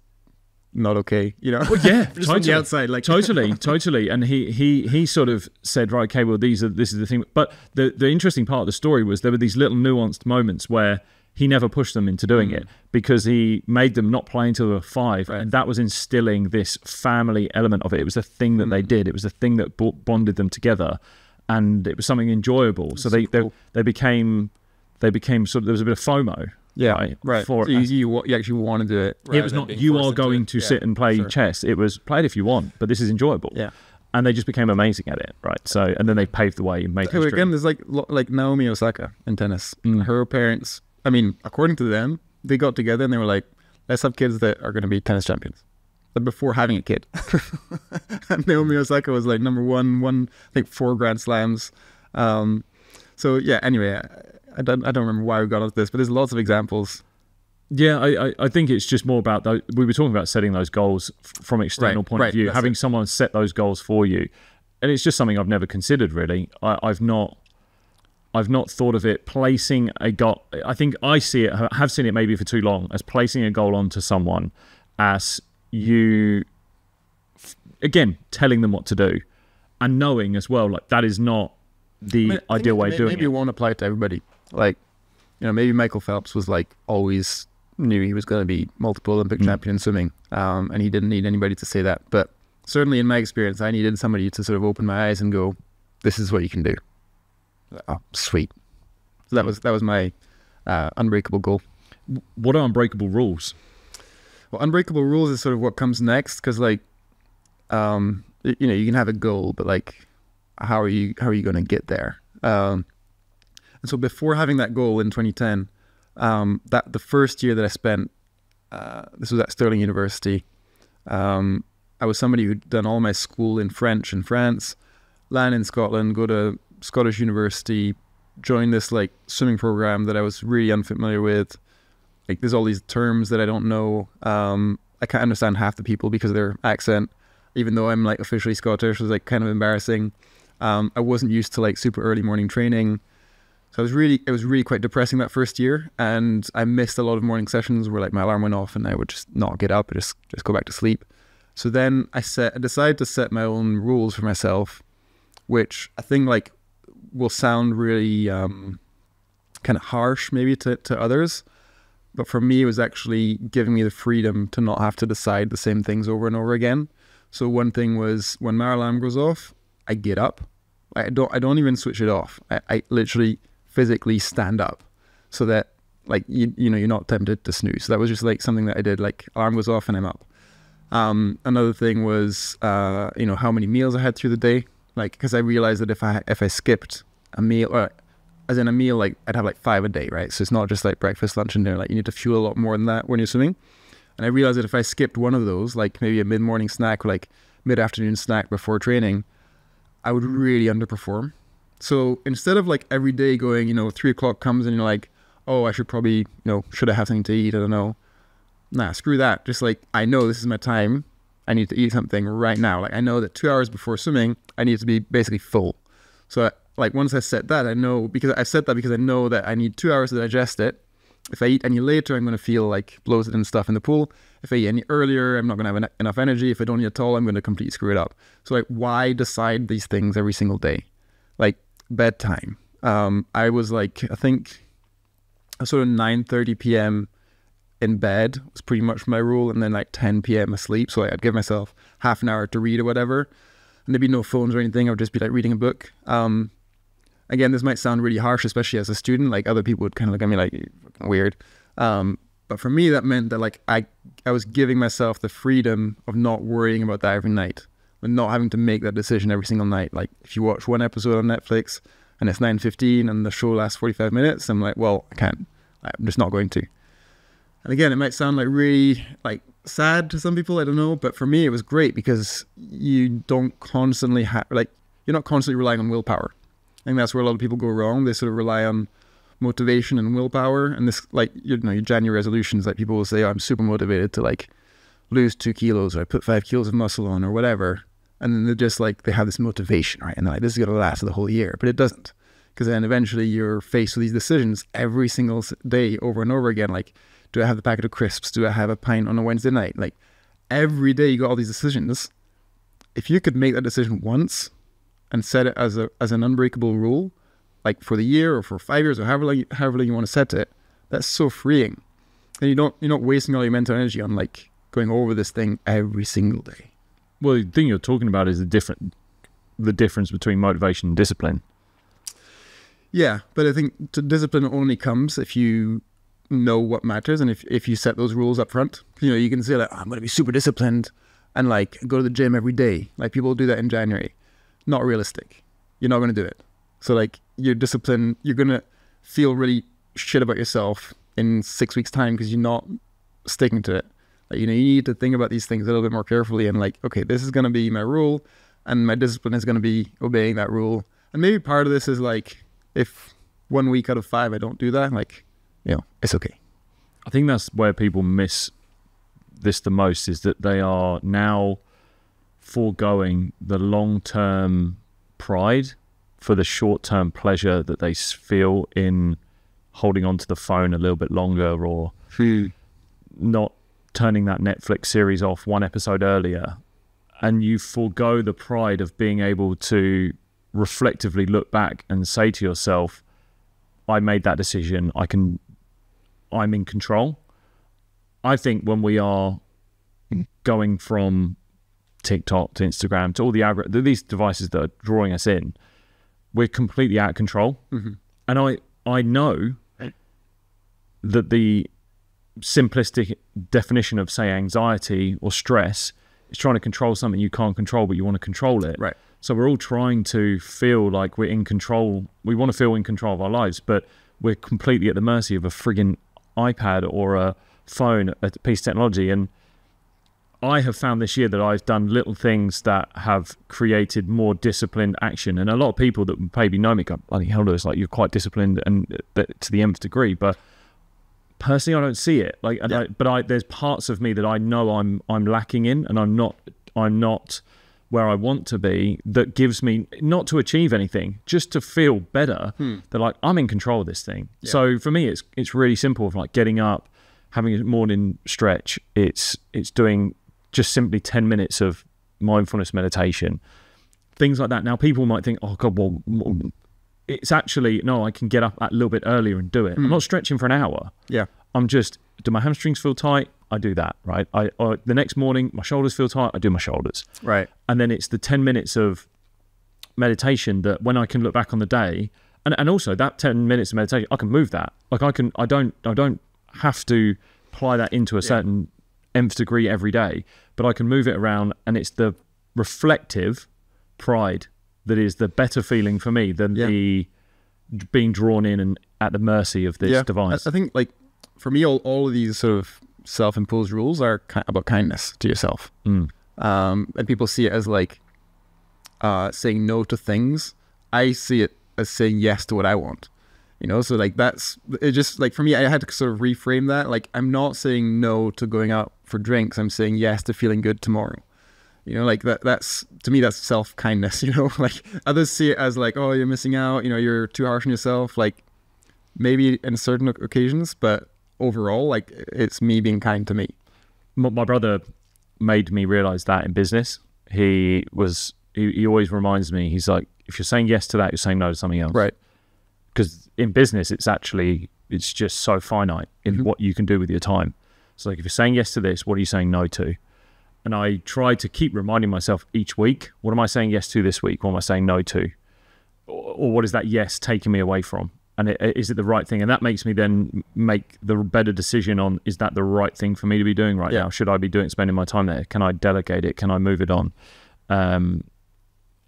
not okay, you know? Well, yeah, totally. On the outside, like. Totally, totally. And he sort of said, right, okay, well, this is the thing. But the interesting part of the story was there were these little nuanced moments where he never pushed them into doing it because he made them not play until they were 5. And that was instilling this family element of it. It was the thing that they did. It was the thing that bonded them together, and it was something enjoyable. That's so cool. they became sort of, there was a bit of FOMO. Yeah, right. So you actually want to do it. It was not you are going to sit and play chess. It was play it if you want, but this is enjoyable. Yeah. And they just became amazing at it, right? So, and then they paved the way and made history. Again, there's like Naomi Osaka in tennis. Her parents, I mean, according to them, they got together and they were like, let's have kids that are going to be tennis champions. But before having a kid. And Naomi Osaka was like #1, I think 4 Grand Slams. So yeah, anyway, I don't remember why we got onto this, but there's lots of examples. Yeah, I think it's just more about, we were talking about setting those goals from an external point of view, having someone set those goals for you. And it's just something I've never considered really. I've not thought of it placing a goal. I think I see it, have seen it maybe for too long, as placing a goal onto someone as you, again, telling them what to do and knowing as well, like that is not the ideal way of doing it. Maybe it won't apply to everybody. Like, you know, maybe Michael Phelps was like, always knew he was going to be multiple Olympic champion in swimming. And he didn't need anybody to say that. But certainly in my experience, I needed somebody to sort of open my eyes and go, this is what you can do. Oh, sweet. So that was my unbreakable goal. What are unbreakable rules? Well, unbreakable rules is sort of what comes next, because like, you know, you can have a goal, but like, how are you going to get there? And so before having that goal in 2010, that the first year that I spent, this was at Stirling University, I was somebody who'd done all my school in French in France, land in Scotland, go to Scottish university, join this like swimming program that I was really unfamiliar with. Like there's all these terms that I don't know. I can't understand half the people because of their accent, even though I'm like officially Scottish. It was like kind of embarrassing. I wasn't used to like super early morning training. So it was really quite depressing that first year. And I missed a lot of morning sessions where like my alarm went off and I would just not get up, just go back to sleep. So then I decided to set my own rules for myself, which I think like will sound really kind of harsh maybe to others. But for me, it was actually giving me the freedom to not have to decide the same things over and over again. So one thing was when my alarm goes off, I get up. I don't even switch it off. I literally physically stand up so that like, you know, you're not tempted to snooze. So that was just like something that I did, like alarm goes off and I'm up. Another thing was, you know, how many meals I had through the day. Like, cause I realized that if I skipped a meal, or as in a meal, like I'd have like 5 a day, right? So it's not just like breakfast, lunch and dinner. Like you need to fuel a lot more than that when you're swimming. And I realized that if I skipped one of those, like maybe a mid-morning snack, or like mid-afternoon snack before training, I would really underperform. So instead of like every day going, you know, 3 o'clock comes and you're like, oh, I should probably, you know, should I have something to eat? I don't know. Nah, screw that. Just like, I know this is my time. I need to eat something right now. Like I know that 2 hours before swimming, I need to be basically full. So like once I set that, I know because I know that I need 2 hours to digest it. If I eat any later, I'm going to feel like bloated and stuff in the pool. If I eat any earlier, I'm not going to have enough energy. If I don't eat at all, I'm going to completely screw it up. So like, why decide these things every single day? Like bedtime. I was like, I think sort of 9:30 p.m. in bed was pretty much my rule. And then like 10 p.m. asleep. So like, I'd give myself half an hour to read or whatever. And there'd be no phones or anything. I would just be like reading a book. Again, this might sound really harsh, especially as a student. Like other people would kind of look at me like weird. But for me, that meant that like I was giving myself the freedom of not worrying about that every night and not having to make that decision every single night. Like if you watch one episode on Netflix and it's 9:15 and the show lasts 45 minutes, I'm like, well, I can't. I'm just not going to. And again, it might sound like really like sad to some people. I don't know. But for me, it was great because you don't constantly have like you're not constantly relying on willpower. I think that's where a lot of people go wrong. They sort of rely on motivation and willpower. And this, like, you know, your January resolutions, like people will say, oh, I'm super motivated to like lose 2 kilos or I put 5 kilos of muscle on or whatever. And then they're just like, they have this motivation, right? And they're like, this is going to last the whole year, but it doesn't. Because then eventually you're faced with these decisions every single day over and over again. Like, do I have the packet of crisps? Do I have a pint on a Wednesday night? Like every day you got all these decisions. If you could make that decision once, and set it as an unbreakable rule, like for the year or for 5 years or however long you want to set it, that's so freeing. And you're not wasting all your mental energy on like going over this thing every single day. Well, the thing you're talking about is the difference between motivation and discipline. Yeah, but I think discipline only comes if you know what matters and if you set those rules up front. You know, you can say like, oh, I'm going to be super disciplined and like go to the gym every day. Like people do that in January. Not realistic. You're not going to do it. So like your discipline, you're going to feel really shit about yourself in 6 weeks time because you're not sticking to it. Like, you know, you need to think about these things a little bit more carefully and like, okay, this is going to be my rule and my discipline is going to be obeying that rule. And maybe part of this is like, if 1 week out of 5, I don't do that, like, you know, it's okay. I think that's where people miss this the most is that they are now foregoing the long-term pride for the short-term pleasure that they feel in holding onto the phone a little bit longer or not turning that Netflix series off one episode earlier. And you forego the pride of being able to reflectively look back and say to yourself, I made that decision. I'm in control. I think when we are going from TikTok to Instagram to all the algorithms, these devices that are drawing us in, we're completely out of control. Mm-hmm. And I know that the simplistic definition of, say, anxiety or stress is trying to control something you can't control, but you want to control it. Right. So we're all trying to feel like we're in control. We want to feel in control of our lives, but we're completely at the mercy of a frigging iPad or a phone, a piece of technology. And I have found this year that I've done little things that have created more disciplined action. And a lot of people that maybe know me go, bloody hell, Lewis, like, you're quite disciplined and to the nth degree. But personally, I don't see it. Like, yeah. There's parts of me that I know I'm lacking in, and I'm not where I want to be. That gives me, not to achieve anything, just to feel better. That, like, I'm in control of this thing. Yeah. So for me, it's really simple. Like getting up, having a morning stretch. It's doing just simply 10 minutes of mindfulness meditation, things like that. Now, people might think, oh God, well, it's actually, no, I can get up a little bit earlier and do it. I'm not stretching for an hour. Yeah. I'm just, do my hamstrings feel tight? I do that, right? Or the next morning, my shoulders feel tight, I do my shoulders. Right. And then it's the 10 minutes of meditation that when I can look back on the day, and also that 10 minutes of meditation, I can move that. Like I don't have to apply that into a certain nth degree every day, but I can move it around, and it's the reflective pride that is the better feeling for me than the being drawn in and at the mercy of this device. I think, like, for me, all of these sort of self-imposed rules are about kindness to yourself. And people see it as like saying no to things. I see it as saying yes to what I want, you know? So like that's, it just like, for me, I had to sort of reframe that. Like, I'm not saying no to going out for drinks. I'm saying yes to feeling good tomorrow. You know, like that's, to me, that's self-kindness, you know? Like others see it as like, oh, you're missing out, you know, you're too harsh on yourself. Like maybe in certain occasions, but overall, like, it's me being kind to me. My brother made me realize that in business. He always reminds me, he's like, if you're saying yes to that, you're saying no to something else. Right. Because in business, it's just so finite in what you can do with your time. So like, if you're saying yes to this, what are you saying no to? And I try to keep reminding myself each week, what am I saying yes to this week? What am I saying no to? Or what is that yes taking me away from? And is it the right thing? And that makes me then make the better decision on, is that the right thing for me to be doing right now? Should I be spending my time there? Can I delegate it? Can I move it on?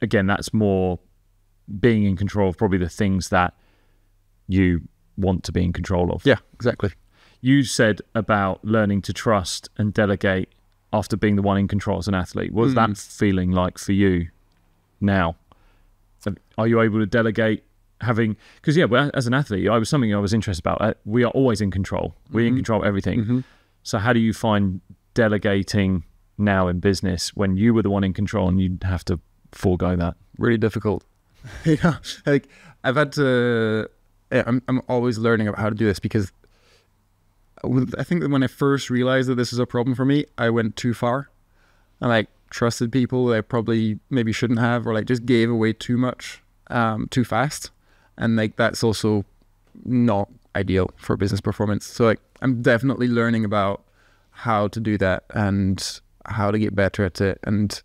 Again, that's more being in control of probably the things that you want to be in control of. Yeah, exactly. You said about learning to trust and delegate after being the one in control as an athlete. What's that feeling like for you now? Are you able to delegate? Because as an athlete, I was interested about. We are always in control. We're in control of everything. So how do you find delegating now in business when you were the one in control and you have to forego that? Really difficult. Yeah, like I've had to. I'm always learning about how to do this, because I think that when I first realized that this is a problem for me, I went too far. I like trusted people that I probably maybe shouldn't have, or like just gave away too much, too fast. And like, that's also not ideal for business performance. So like, I'm definitely learning about how to do that and how to get better at it. And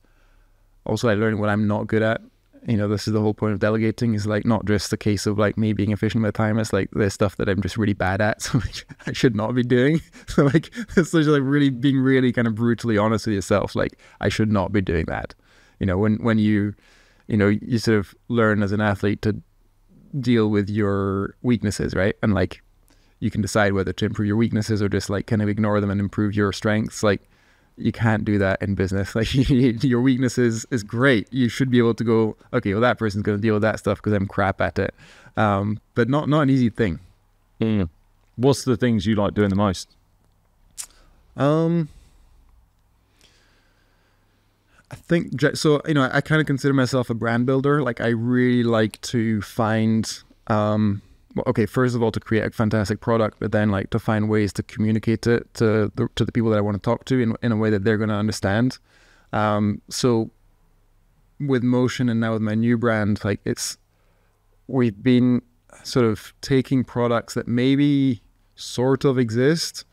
also I learned what I'm not good at. You know, this is the whole point of delegating, is like not just the case of like me being efficient with time. It's like there's stuff that I'm just really bad at, so like, I should not be doing. So like, it's just like really being really kind of brutally honest with yourself. Like, I should not be doing that. You know, when you know, you sort of learn as an athlete to deal with your weaknesses, right? And like, you can decide whether to improve your weaknesses or just like kind of ignore them and improve your strengths. Like, you can't do that in business. Like, your weaknesses is great. You should be able to go, okay, well, that person's going to deal with that stuff because I'm crap at it. But not an easy thing. What's the things you like doing the most? I think, so, you know, I kind of consider myself a brand builder. Like, I really like to find, well, okay, first of all, to create a fantastic product, but then like to find ways to communicate it to the people that I want to talk to in a way that they're going to understand. So with Motion and now with my new brand, like we've been sort of taking products that maybe sort of exist,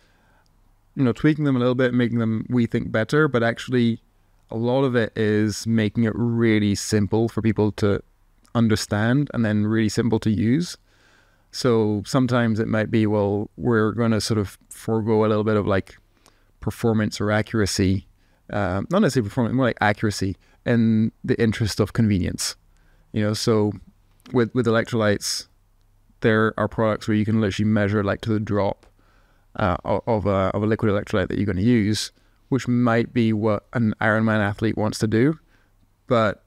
you know, tweaking them a little bit, making them, we think, better, but actually a lot of it is making it really simple for people to understand and then really simple to use. So sometimes it might be, well, we're going to sort of forego a little bit of like performance or accuracy not necessarily performance, more like accuracy in the interest of convenience. You know, so with electrolytes, there are products where you can literally measure like to the drop of a liquid electrolyte that you're going to use, which might be what an Ironman athlete wants to do. But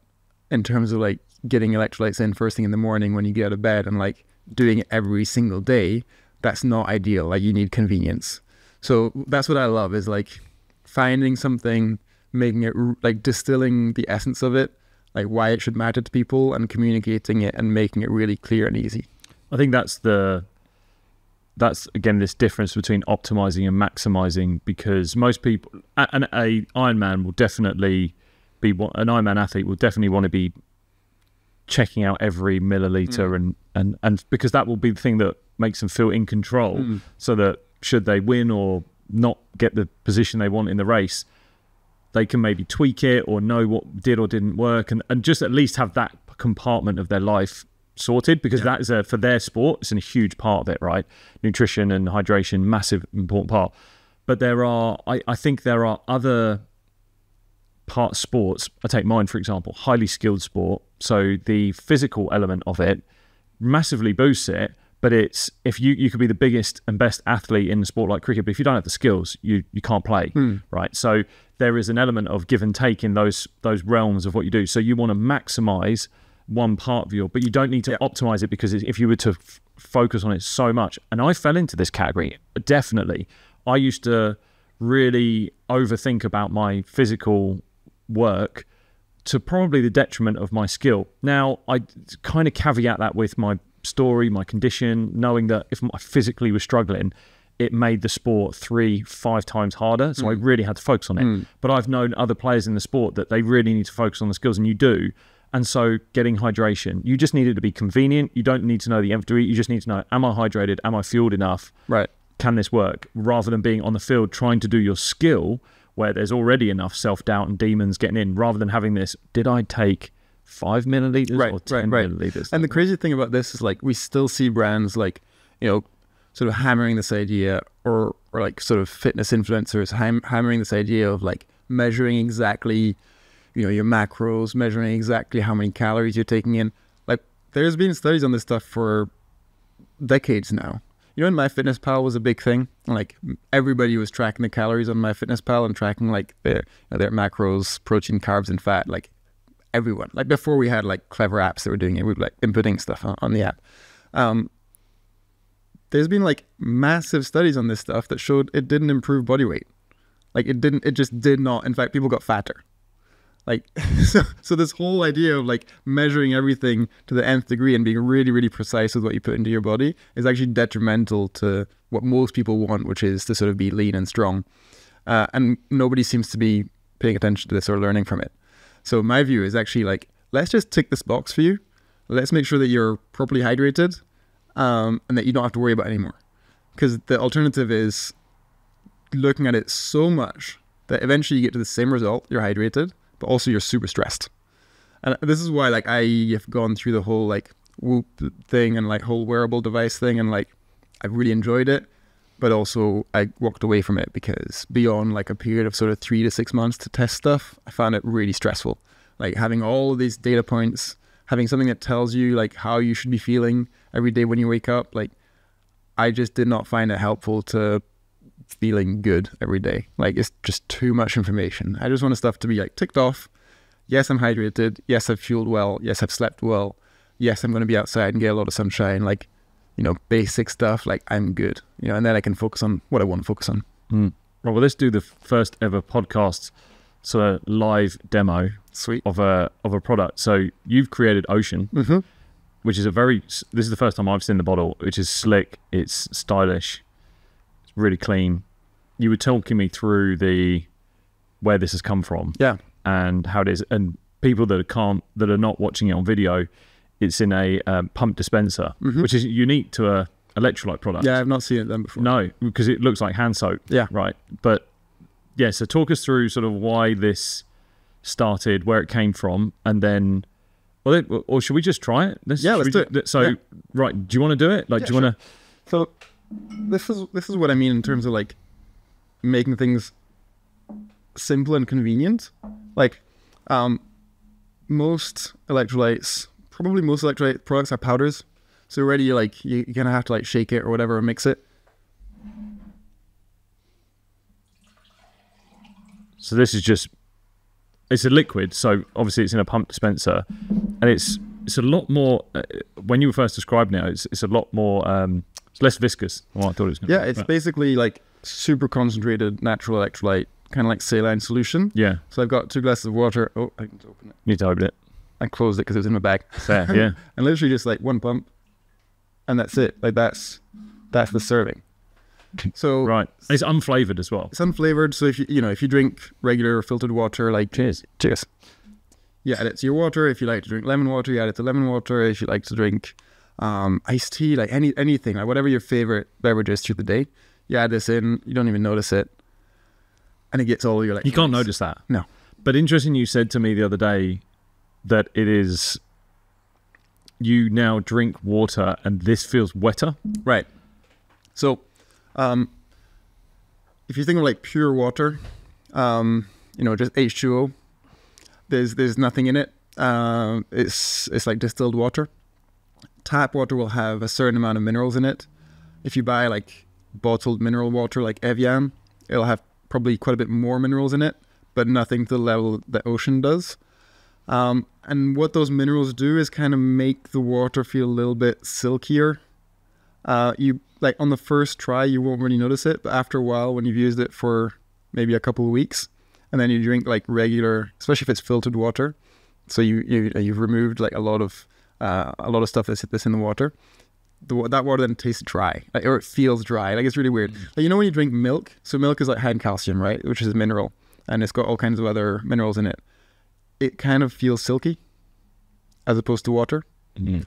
in terms of like getting electrolytes in first thing in the morning when you get out of bed and like doing it every single day, that's not ideal. Like you need convenience. So that's what I love, is like finding something, making it like distilling the essence of it, like why it should matter to people, and communicating it and making it really clear and easy. I think that's the, that's again, this difference between optimizing and maximizing, because most people, and an Ironman will definitely be, an Ironman athlete will definitely want to be checking out every milliliter and because that will be the thing that makes them feel in control, so that should they win or not get the position they want in the race, they can maybe tweak it or know what did or didn't work, and just at least have that compartment of their life sorted, because that is for their sport, it's a huge part of it, right? Nutrition and hydration, massive important part. But there are, I think there are other part sports. I take mine for example, highly skilled sport, so the physical element of it massively boosts it, but it's, if you could be the biggest and best athlete in a sport like cricket, but if you don't have the skills, you can't play, right? So there is an element of give and take in those realms of what you do. So you want to maximize one part of your, but you don't need to optimize it, because if you were to focus on it so much, and I fell into this category, definitely. I used to really overthink about my physical work to probably the detriment of my skill. Now, I kind of caveat that with my story, my condition, knowing that if I physically was struggling, it made the sport 3-5 times harder. So I really had to focus on it. But I've known other players in the sport that they really need to focus on the skills, and you do. And so getting hydration, you just need it to be convenient. You don't need to know the empty, you just need to know, am I hydrated? Am I fueled enough? Right. Can this work? Rather than being on the field trying to do your skill where there's already enough self-doubt and demons getting in, rather than having this, did I take 5 milliliters or 10 milliliters? And the crazy thing about this is like, we still see brands like, you know, sort of hammering this idea, or like sort of fitness influencers hammering this idea of like measuring exactly, you know, your macros, measuring exactly how many calories you're taking in. Like there's been studies on this stuff for decades now. You know, when MyFitnessPal was a big thing, like everybody was tracking the calories on MyFitnessPal and tracking like their macros, protein, carbs, and fat, like everyone. Like before we had like clever apps that were doing it, we were like inputting stuff on the app. There's been like massive studies on this stuff that showed it didn't improve body weight. Like it didn't, it just did not. In fact, people got fatter. Like, so this whole idea of like measuring everything to the nth degree and being really, really precise with what you put into your body is actually detrimental to what most people want, which is to sort of be lean and strong. And nobody seems to be paying attention to this or learning from it. So my view is actually like, let's just tick this box for you. Let's make sure that you're properly hydrated, and that you don't have to worry about it anymore. Because the alternative is looking at it so much that eventually you get to the same result, you're hydrated, but also you're super stressed. And this is why like I have gone through the whole like Whoop thing and like whole wearable device thing, and like I've really enjoyed it, but also I walked away from it because beyond like a period of sort of 3 to 6 months to test stuff, I found it really stressful. Like having all of these data points, having something that tells you like how you should be feeling every day when you wake up, like I just did not find it helpful to feeling good every day. Like it's just too much information. I just want stuff to be like ticked off. Yes, I'm hydrated. Yes, I've fueled well. Yes, I've slept well. Yes, I'm going to be outside and get a lot of sunshine. Like, you know, basic stuff, like I'm good, you know, and then I can focus on what I want to focus on. Well, let's do the first ever podcast, so a live demo, sweet, of a product. So you've created Oshun, which is a very, this is the first time I've seen the bottle, which is slick, it's stylish, really clean. You were talking me through the where this has come from, and how it is. And people that are not watching it on video, it's in a pump dispenser, which is unique to a electrolyte product. Yeah, I've not seen it then before. No, because it looks like hand soap. Yeah, right. But yeah, so talk us through sort of why this started, where it came from, and then. Well, or should we just try it? Yeah, let's do it. So, right, do you want to do it? Like, yeah, do you want to? So. This is what I mean in terms of like making things simple and convenient. Like most electrolytes, probably most electrolyte products are powders. So already like you're gonna have to like shake it or whatever and mix it. So this is just, it's a liquid, so obviously it's in a pump dispenser, and it's a lot more, when you were first describing it, it's a lot more, it's less viscous than what I thought it was going to be. Yeah, it's basically like super concentrated natural electrolyte, kind of like saline solution. Yeah. So I've got 2 glasses of water. Oh, I need to open it. You need to open it. I closed it because it was in my bag. Fair, yeah. And literally just like one pump, and that's it. Like that's the serving. So right, and it's unflavoured as well. It's unflavoured, so if you know, if you drink regular filtered water, like cheers, you add it to your water. If you like to drink lemon water, you add it to lemon water. If you like to drink iced tea, like anything, like whatever your favourite beverage is through the day, you add this in. You don't even notice it, and it gets all your like. You can't notice that. No, but interesting. You said to me the other day that it is. You now drink water, and this feels wetter. Right. So. If you think of like pure water, you know, just H2O, there's nothing in it. It's like distilled water. Tap water will have a certain amount of minerals in it. If you buy like bottled mineral water like Evian, it'll have probably quite a bit more minerals in it, but nothing to the level that Oshun does. And what those minerals do is kind of make the water feel a little bit silkier. You like on the first try, you won't really notice it, but after a while, when you've used it for maybe a couple of weeks, and then you drink like regular, especially if it's filtered water, so you've removed like a lot of stuff that's in the water. That water then tastes dry, like, or it feels dry. Like it's really weird. Like, you know when you drink milk, so milk is like high in calcium, right, which is a mineral, and it's got all kinds of other minerals in it. It kind of feels silky, as opposed to water. Mm-hmm.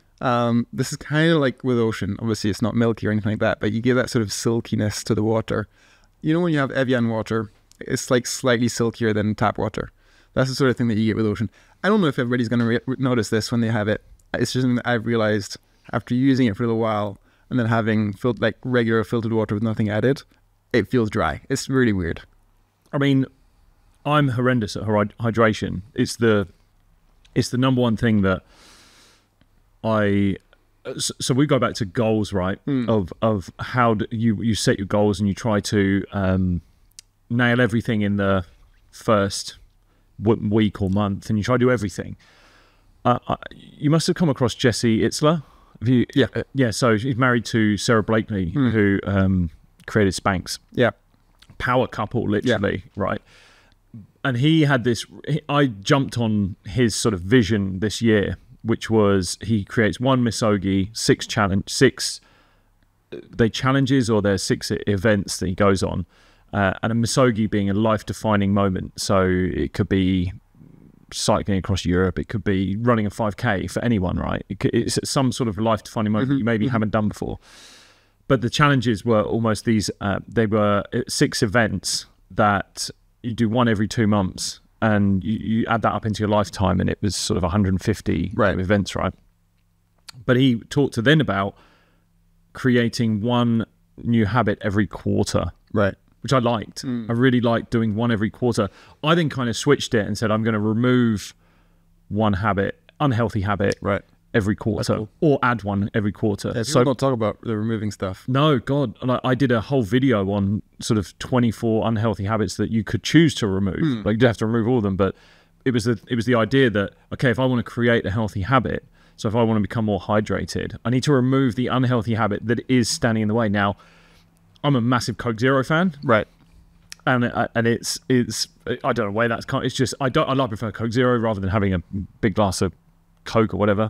This is kind of like with Oshun. Obviously it's not milky or anything like that, but you give that sort of silkiness to the water. You know when you have Evian water, it's like slightly silkier than tap water. That's the sort of thing that you get with Oshun. I don't know if everybody's going to notice this when they have it. It's just something that I've realized after using it for a little while and then having like regular filtered water with nothing added, it feels dry. It's really weird. I mean, I'm horrendous at hydration. It's the number one thing that so we go back to goals, right? Mm. Of how do you set your goals and you try to nail everything in the first week or month, and you try to do everything. You must have come across Jesse Itzler. Yeah. So she's married to Sarah Blakely, who created Spanx. Yeah, power couple, literally, yeah. Right? And he had this. I jumped on his sort of vision this year, which was he creates one Misogi, there's six events that he goes on, and a Misogi being a life-defining moment. So it could be cycling across Europe, it could be running a 5K for anyone, right? It's some sort of life-defining moment you maybe haven't done before. But the challenges were almost these, they were 6 events that you do one every 2 months, and you add that up into your lifetime, and it was sort of 150 events, right? But he talked to then about creating one new habit every quarter, right? Which I liked. I really liked doing one every quarter. I then kind of switched it and said, I'm going to remove one habit, unhealthy habit, right, every quarter, cool. Or add one every quarter. Yeah, so not talk about the removing stuff. No, God. And I did a whole video on sort of 24 unhealthy habits that you could choose to remove. Like you don't have to remove all of them, but it was the idea that, okay, if I want to create a healthy habit, so if I want to become more hydrated, I need to remove the unhealthy habit that is standing in the way. Now, I'm a massive Coke Zero fan, right? And it's I don't know where that's come. It's just I prefer Coke Zero rather than having a big glass of Coke or whatever.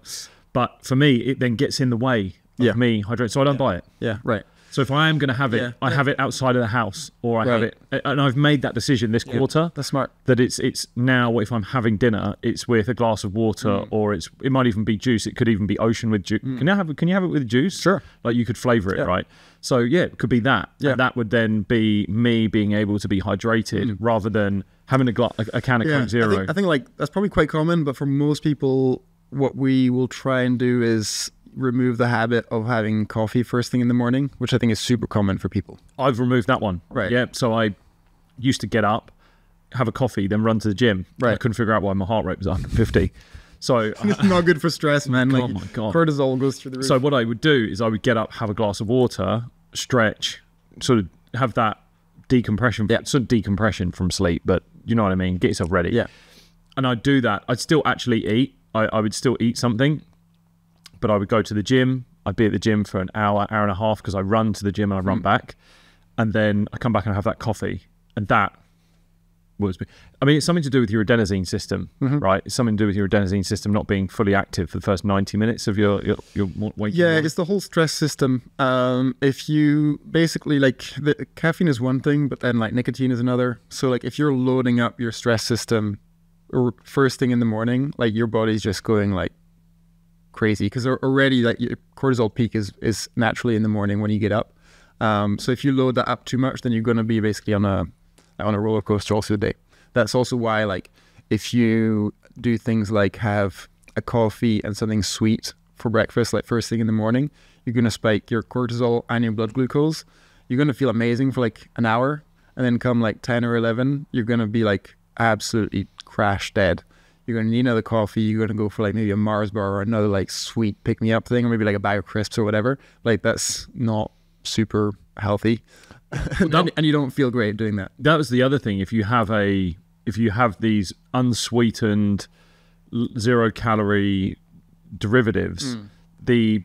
But for me, it then gets in the way of me hydrating, so I don't buy it. Yeah, right. So if I am going to have it, I have it outside of the house, or I have it, and I've made that decision this quarter. That's smart. That it's now. If I'm having dinner, it's with a glass of water, or it might even be juice. It could even be Oshun with juice. Can you have it with juice? Sure. Like you could flavor it, right? So yeah, it could be that. Yeah. And that would then be me being able to be hydrated rather than having a can of Coke Zero. I think like that's probably quite common, but for most people, what we will try and do is remove the habit of having coffee first thing in the morning, which I think is super common for people. I've removed that one. Right. Yeah. So I used to get up have a coffee, then run to the gym. Right. I couldn't figure out why my heart rate was 150. So it's not good for stress, man. Like, oh my God. Cortisol goes through the roof. So what I would do is I would get up, have a glass of water, stretch, sort of have that decompression, sort of decompression from sleep, but you know what I mean? Get yourself ready. Yeah. And I'd do that. I'd still actually eat. I would still eat something, but I would go to the gym. I'd be at the gym for an hour, hour and a half, because I run to the gym and I run back. And then I come back and I have that coffee. And that was, I mean, it's something to do with your adenosine system, right? It's something to do with your adenosine system not being fully active for the first 90 minutes of your waking up. It's the whole stress system. If you basically, like, the caffeine is one thing, but then like nicotine is another. So like if you're loading up your stress system or first thing in the morning, like your body's just going like crazy, because already like your cortisol peak is naturally in the morning when you get up. So if you load that up too much, then you're going to be basically on a roller coaster all through the day. That's also why, like, if you do things like have a coffee and something sweet for breakfast, like first thing in the morning, you're going to spike your cortisol and your blood glucose. You're going to feel amazing for like an hour, and then come like 10 or 11, you're going to be like absolutely crash dead. You're going to need another coffee. You're going to go for like maybe a Mars bar or another like sweet pick-me-up thing, or maybe like a bag of crisps or whatever. Like, that's not super healthy. And you don't feel great doing that. That was the other thing. If you have these unsweetened, zero-calorie derivatives, they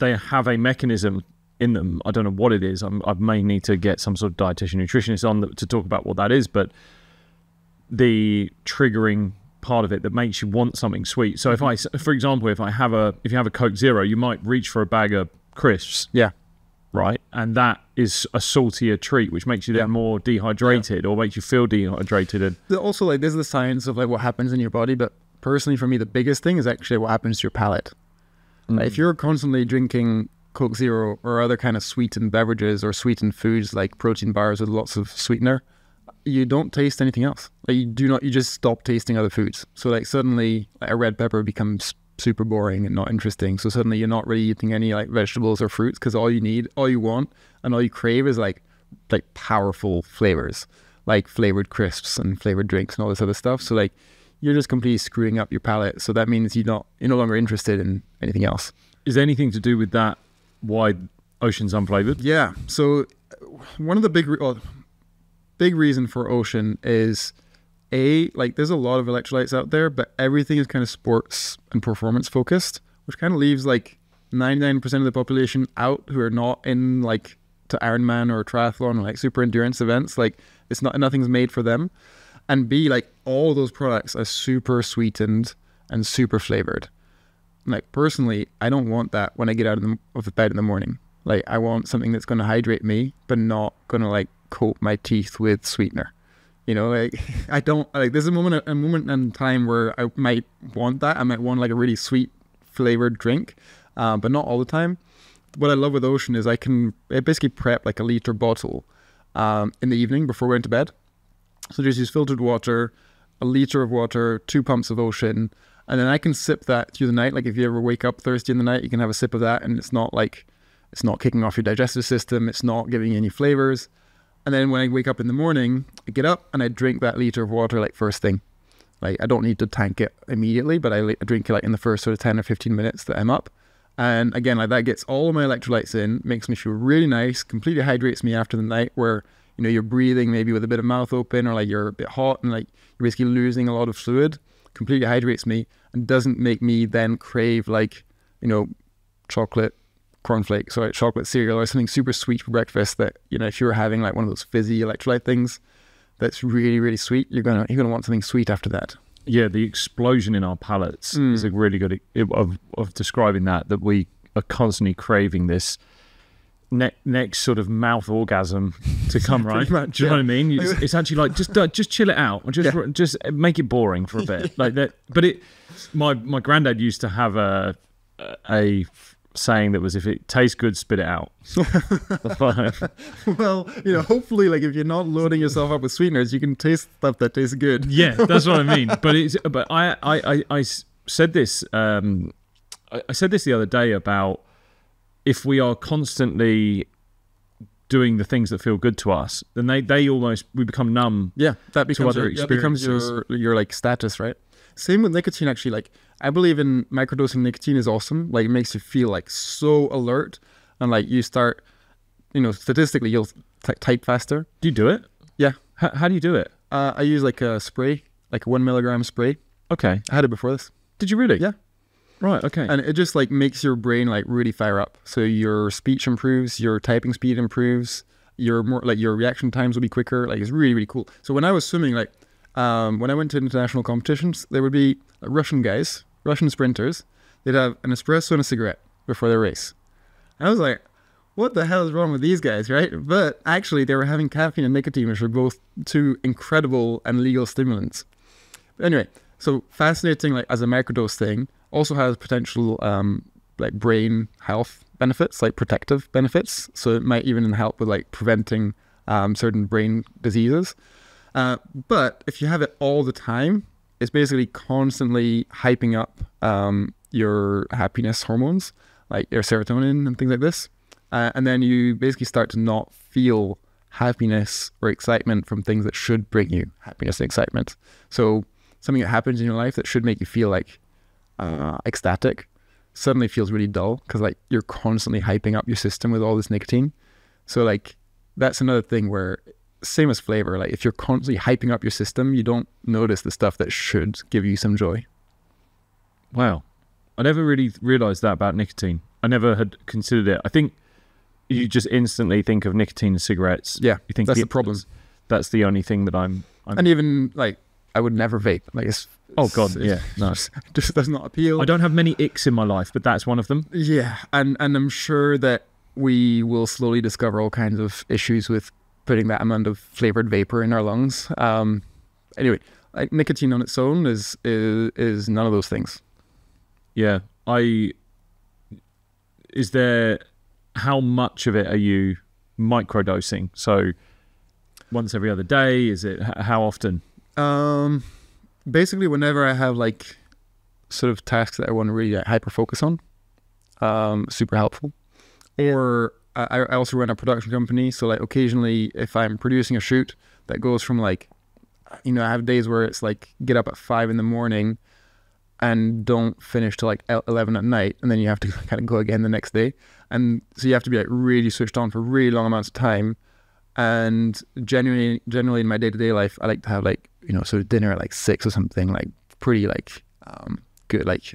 have a mechanism in them. I don't know what it is. I may need to get some sort of dietitian nutritionist on to talk about what that is. But the triggering part of it that makes you want something sweet. So if you have a Coke Zero, you might reach for a bag of crisps. Yeah. Right, and that is a saltier treat, which makes you then more dehydrated, or makes you feel dehydrated. And also, like, there's the science of like what happens in your body, but personally for me, the biggest thing is actually what happens to your palate. Like, if you're constantly drinking Coke Zero or other kind of sweetened beverages or sweetened foods like protein bars with lots of sweetener, you don't taste anything else. Like, you just stop tasting other foods. So like suddenly, like, a red pepper becomes super boring and not interesting. So suddenly you're not really eating any like vegetables or fruits, because all you want and all you crave is like powerful flavors, like flavored crisps and flavored drinks and all this other stuff. So like you're just completely screwing up your palate. So that means you're no longer interested in anything else. Is there anything to do with that why Oshun's unflavored? Yeah. So one of the big reason for Oshun is, A, like, there's a lot of electrolytes out there, but everything is kind of sports and performance focused, which kind of leaves like 99% of the population out who are not in like to Ironman or triathlon or like super endurance events. Like, nothing's made for them. And B, like, all those products are super sweetened and super flavored. Like, personally, I don't want that when I get out of the bed in the morning. Like, I want something that's going to hydrate me, but not going to like coat my teeth with sweetener. You know, like, I don't, like, there's a moment in time where I might want that. I might want like a really sweet flavored drink, but not all the time. What I love with Oshun is I basically prep like a liter bottle in the evening before going to bed. So just use filtered water, a liter of water, 2 pumps of Oshun, and then I can sip that through the night. Like, if you ever wake up thirsty in the night, you can have a sip of that, and it's not kicking off your digestive system. It's not giving you any flavors. And then when I wake up in the morning, I get up and I drink that liter of water like first thing. Like, I don't need to tank it immediately, but I drink it like in the first sort of 10 or 15 minutes that I'm up. And again, like, that gets all of my electrolytes in, makes me feel really nice, completely hydrates me after the night where, you know, you're breathing maybe with a bit of mouth open, or like you're a bit hot and like you're basically losing a lot of fluid. Completely hydrates me and doesn't make me then crave like, you know, chocolate cornflakes or like chocolate cereal or something super sweet for breakfast that, you know, if you're having like one of those fizzy electrolyte things that's really, really sweet, you're gonna want something sweet after that. Yeah, the explosion in our palates is a really good of describing that we are constantly craving this next sort of mouth orgasm to come, right? Much, do you know what I mean? It's actually like, just chill it out, or just make it boring for a bit. Like that. But my granddad used to have a saying that was, if it tastes good, spit it out. Well, you know, hopefully, like, if you're not loading yourself up with sweeteners, you can taste stuff that tastes good. Yeah, that's what I mean. But I said this I said this the other day about, if we are constantly doing the things that feel good to us, then they almost, we become numb. Yeah, that becomes, your like status, right? Same with nicotine, actually. Like, I believe in microdosing nicotine is awesome. Like, it makes you feel like so alert, and like you start, you know, statistically you'll type faster. Do you do it? Yeah. How do you do it? I use like a spray, like a 1 milligram spray. Okay. I had it before this. Did you really? Yeah. Right. Okay. And it just like makes your brain like really fire up. So your speech improves, your typing speed improves, your more like your reaction times will be quicker. Like, it's really, really cool. So when I was swimming, like, when I went to international competitions, there would be Russian guys, Russian sprinters. They'd have an espresso and a cigarette before their race. And I was like, what the hell is wrong with these guys, right? But actually, they were having caffeine and nicotine, which are both two incredible and legal stimulants. But anyway, so fascinating, like, as a microdose thing, also has potential like brain health benefits, like protective benefits. So it might even help with like preventing certain brain diseases. But if you have it all the time, it's basically constantly hyping up your happiness hormones, like your serotonin and things like this. And then you basically start to not feel happiness or excitement from things that should bring you happiness and excitement. So something that happens in your life that should make you feel like ecstatic suddenly feels really dull, because like you're constantly hyping up your system with all this nicotine. So like that's another thing where, same as flavor, like if you're constantly hyping up your system, you don't notice the stuff that should give you some joy. Wow. I never really realized that about nicotine. I never had considered it. I think you just instantly think of nicotine and cigarettes. Yeah, you think that's the problem. That's the only thing that I'm... And even like, I would never vape. Like, oh God, yeah, no. It just does not appeal. I don't have many icks in my life, but that's one of them. Yeah, and I'm sure that we will slowly discover all kinds of issues with putting that amount of flavored vapor in our lungs. Anyway, like nicotine on its own is none of those things. Yeah. Is there, how much of it are you microdosing? So once every other day, is it, how often? Basically whenever I have like sort of tasks that I want to really hyper focus on, super helpful. Yeah. Or I also run a production company. So like occasionally if I'm producing a shoot that goes from like, you know, I have days where it's like get up at 5 in the morning and don't finish till like 11 at night. And then you have to kind of go again the next day. And so you have to be like really switched on for really long amounts of time. And generally in my day-to-day life, I like to have like, you know, sort of dinner at like 6 or something, like pretty like good, like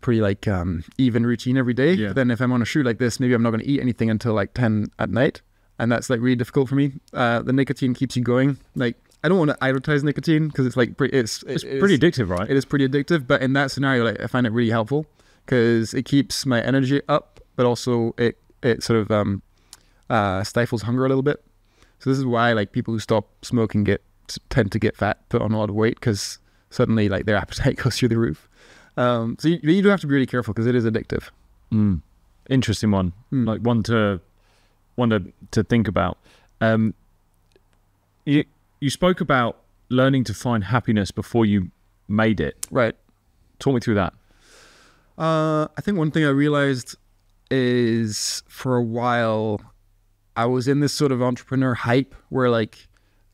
pretty like even routine every day. Yeah. But then if I'm on a shoot like this, maybe I'm not going to eat anything until like 10 at night. And that's like really difficult for me. The nicotine keeps you going. Like, I don't want to advertise nicotine because it's like it's pretty addictive, right? It is pretty addictive, but in that scenario, like, I find it really helpful because it keeps my energy up, but also it sort of stifles hunger a little bit. So this is why like people who stop smoking tend to get fat, put on a lot of weight, because suddenly like their appetite goes through the roof. So you do have to be really careful because it is addictive. Mm. Interesting one, like one to think about. You spoke about learning to find happiness before you made it. Right. Talk me through that. I think one thing I realized is for a while I was in this sort of entrepreneur hype where like,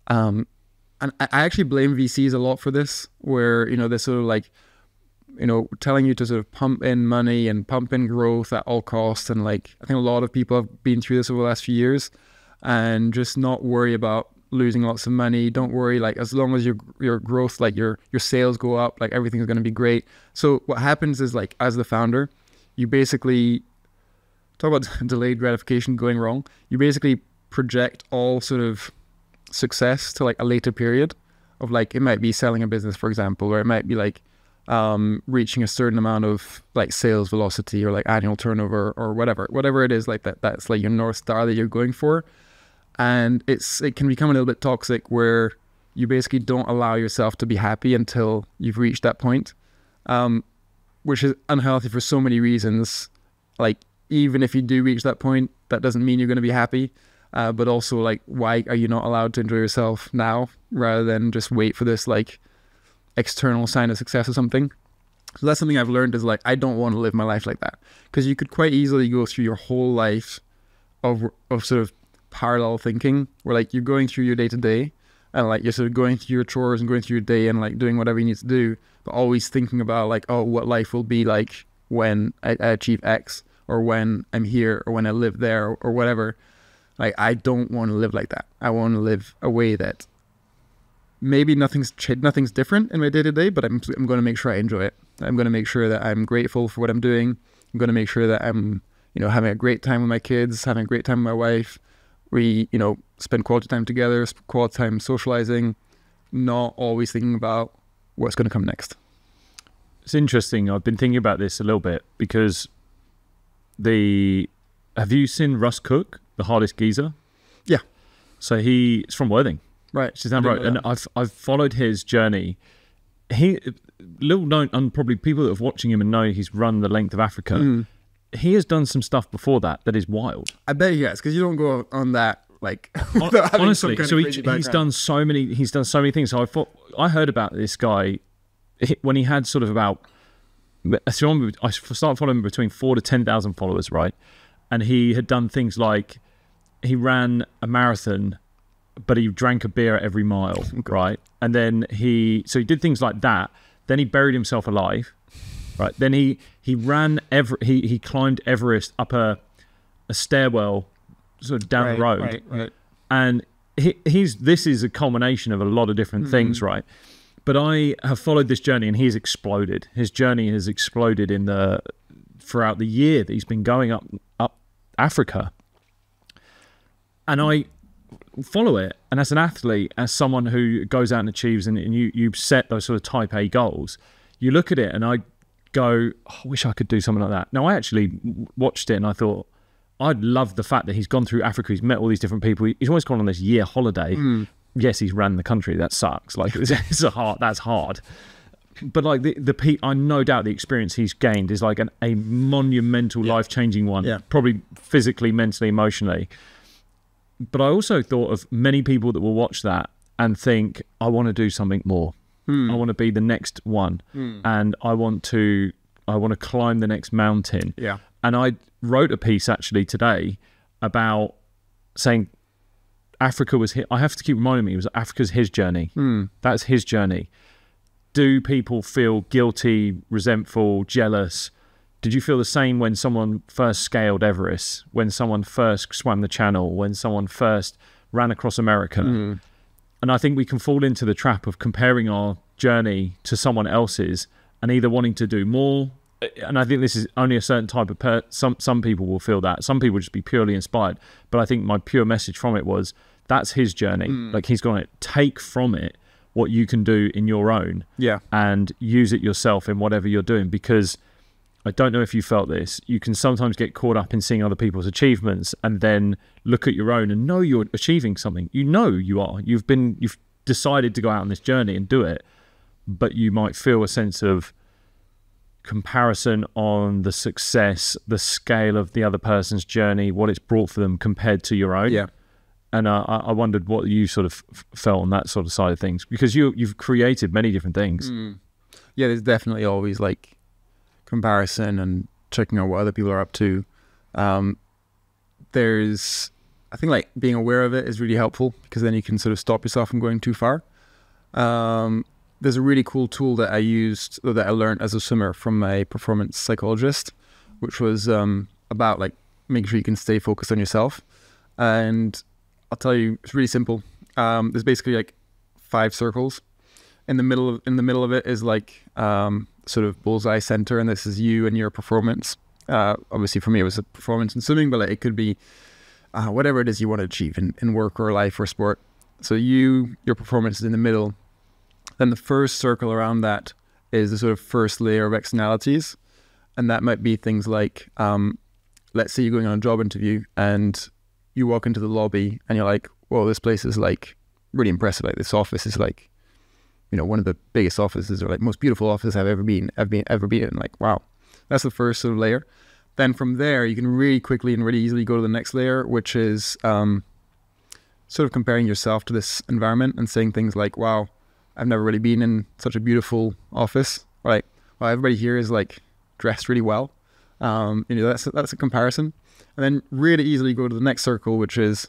and I actually blame VCs a lot for this, where, you know, they're sort of like, you know, telling you to sort of pump in money and pump in growth at all costs. And like, I think a lot of people have been through this over the last few years, and just not worry about losing lots of money. Don't worry, like as long as your growth, like your sales go up, like everything is going to be great. So what happens is, like, as the founder, you basically talk about delayed gratification going wrong. You basically project all sort of success to like a later period of, like, it might be selling a business, for example, or it might be like reaching a certain amount of like sales velocity or like annual turnover or whatever it is, like that's like your North Star that you're going for. And it can become a little bit toxic where you basically don't allow yourself to be happy until you've reached that point, which is unhealthy for so many reasons. Like, even if you do reach that point, that doesn't mean you're going to be happy. But also, like, why are you not allowed to enjoy yourself now rather than just wait for this like external sign of success or something? So that's something I've learned is, like, I don't want to live my life like that, because you could quite easily go through your whole life of sort of parallel thinking, where like you're going through your day to day, and like you're sort of going through your chores and going through your day and like doing whatever you need to do, but always thinking about like, oh, what life will be like when I achieve X, or when I'm here, or when I live there, or whatever. Like, I don't want to live like that. I want to live a way that maybe nothing's different in my day to day, but I'm going to make sure I enjoy it. I'm going to make sure that I'm grateful for what I'm doing. I'm going to make sure that I'm, you know, having a great time with my kids, having a great time with my wife. We, you know, spend quality time together, quality time socializing, not always thinking about what's going to come next. It's interesting. I've been thinking about this a little bit because have you seen Russ Cook, the hardest geezer? Yeah. So he's from Worthing. Right. Right. And I've followed his journey. Little known, and probably people that have watching him and know he's run the length of Africa. Mm. He has done some stuff before that is wild. I bet he has, because you don't go on that like honestly. So he's done so many things. So I heard about this guy when he had sort of about, so I started following him between 4,000 to 10,000 followers, right? And he had done things like he ran a marathon, but he drank a beer at every mile, right? And then he did things like that. Then he buried himself alive, right? Then he climbed Everest up a stairwell, sort of down the road, right. And this is a culmination of a lot of different things, right? But I have followed this journey, and he's exploded. His journey has exploded throughout the year that he's been going up Africa, and I follow it. And as an athlete, as someone who goes out and achieves, and you set those sort of type A goals, you look at it and I go, oh, I wish I could do something like that. Now, I actually watched it and I thought, I'd love the fact that he's gone through Africa, he's met all these different people, he's always gone on this year holiday. Yes, he's ran the country, that sucks, like that's hard, but like I no doubt the experience he's gained is like a monumental, life-changing one, probably physically, mentally, emotionally. But I also thought of many people that will watch that and think, I want to do something more. I want to be the next one. And I want to climb the next mountain. Yeah. And I wrote a piece actually today about saying Africa was his. I have to keep reminding me, it was Africa's his journey. That's his journey. Do people feel guilty, resentful, jealous? Did you feel the same when someone first scaled Everest, when someone first swam the Channel, when someone first ran across America? And I think we can fall into the trap of comparing our journey to someone else's and either wanting to do more. And I think this is only a certain type of some people will feel that. Some people will just be purely inspired. But I think my pure message from it was, that's his journey. Like, he's going to take from it what you can do in your own, and use it yourself in whatever you're doing, because I don't know if you felt this, you can sometimes get caught up in seeing other people's achievements and then look at your own and know you're achieving something. You know you are. You've decided to go out on this journey and do it, but you might feel a sense of comparison on the success, the scale of the other person's journey, what it's brought for them compared to your own. Yeah. And I wondered what you sort of felt on that sort of side of things, because you've created many different things. Yeah, there's definitely always like comparison and checking out what other people are up to. I think like being aware of it is really helpful, because then you can sort of stop yourself from going too far. There's a really cool tool that I used, or that I learned as a swimmer from a performance psychologist, which was about like making sure you can stay focused on yourself. And I'll tell you, it's really simple. There's basically like 5 circles. In the middle of it is like sort of bullseye center, and this is you and your performance. Obviously for me it was a performance in swimming, but like it could be whatever it is you want to achieve in work or life or sport. So your performance is in the middle. Then the first circle around that is the sort of first layer of externalities, and that might be things like let's say you're going on a job interview and you walk into the lobby and you're like, whoa, this place is like really impressive, like this office is like, you know, one of the biggest offices, or like most beautiful offices I've ever been in. Like, wow, that's the first sort of layer. Then from there, you can really quickly and really easily go to the next layer, which is sort of comparing yourself to this environment and saying things like, wow, I've never really been in such a beautiful office. Like, wow, everybody here is like dressed really well. That's a comparison. And then really easily go to the next circle, which is,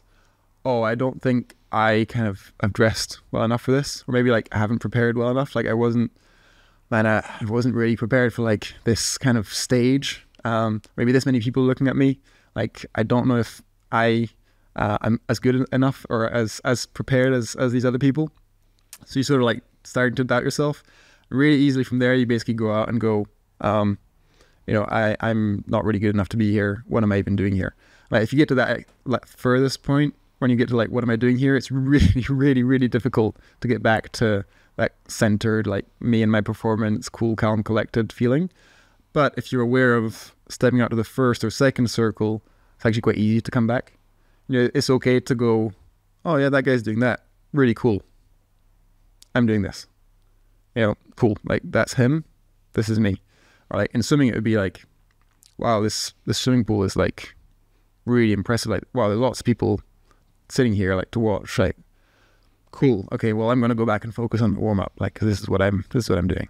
oh, I don't think I kind of have dressed well enough for this, or maybe like I haven't prepared well enough. Like I wasn't really prepared for like this kind of stage. Maybe this many people looking at me. Like I don't know if I'm as good enough or as prepared as these other people. So you sort of like starting to doubt yourself. Really easily from there, you basically go out and go, I'm not really good enough to be here. What am I even doing here? Like if you get to that like furthest point, when you get to like, what am I doing here? It's really, really, really difficult to get back to that centered, like me and my performance, cool, calm, collected feeling. But if you're aware of stepping out to the first or second circle, it's actually quite easy to come back. You know, it's okay to go, oh yeah, that guy's doing that. Really cool. I'm doing this. You know, cool. Like that's him. This is me. Or like in swimming, it would be like, wow, this swimming pool is like really impressive. Like, wow, there's lots of people sitting here like to watch. Like, cool. Okay, well, I'm gonna go back and focus on the warm up. Like, 'cause this is what I'm doing.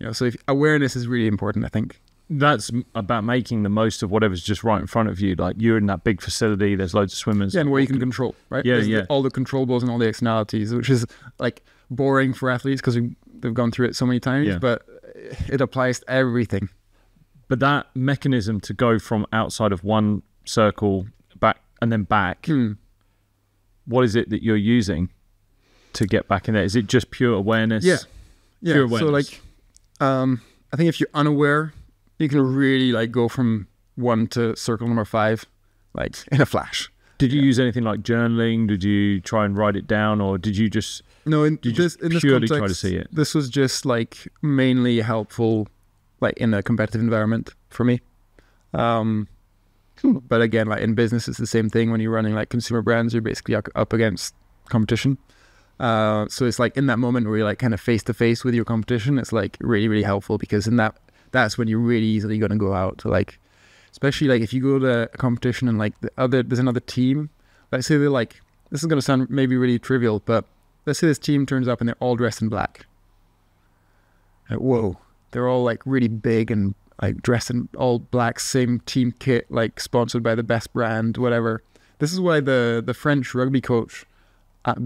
You know, so awareness is really important, I think. That's about making the most of whatever's just right in front of you. Like you're in that big facility, there's loads of swimmers. Yeah, and where you can control, right? Yeah, yeah. All the controllables and all the externalities, which is like boring for athletes because they've gone through it so many times, yeah. But it applies to everything. But that mechanism to go from outside of one circle back and then back, what is it that you're using to get back in there? Is it just pure awareness? Yeah. Yeah. Pure awareness. So like, I think if you're unaware, you can really like go from one to circle number 5, like in a flash. Did you use anything like journaling? Did you try and write it down, or did you just purely try to see it? This was just like mainly helpful, like in a competitive environment for me. But again, like in business, it's the same thing. When you're running like consumer brands, you're basically up against competition. So it's like in that moment where you're like kind of face to face with your competition, it's like really, really helpful, because in that's when you're really easily going to go out to like, especially like if you go to a competition and like there's another team, let's say they're like, this is going to sound maybe really trivial, but let's say this team turns up and they're all dressed in black. Like, whoa, they're all like really big and like dressed in all black, same team kit, like sponsored by the best brand, whatever. This is why the French rugby coach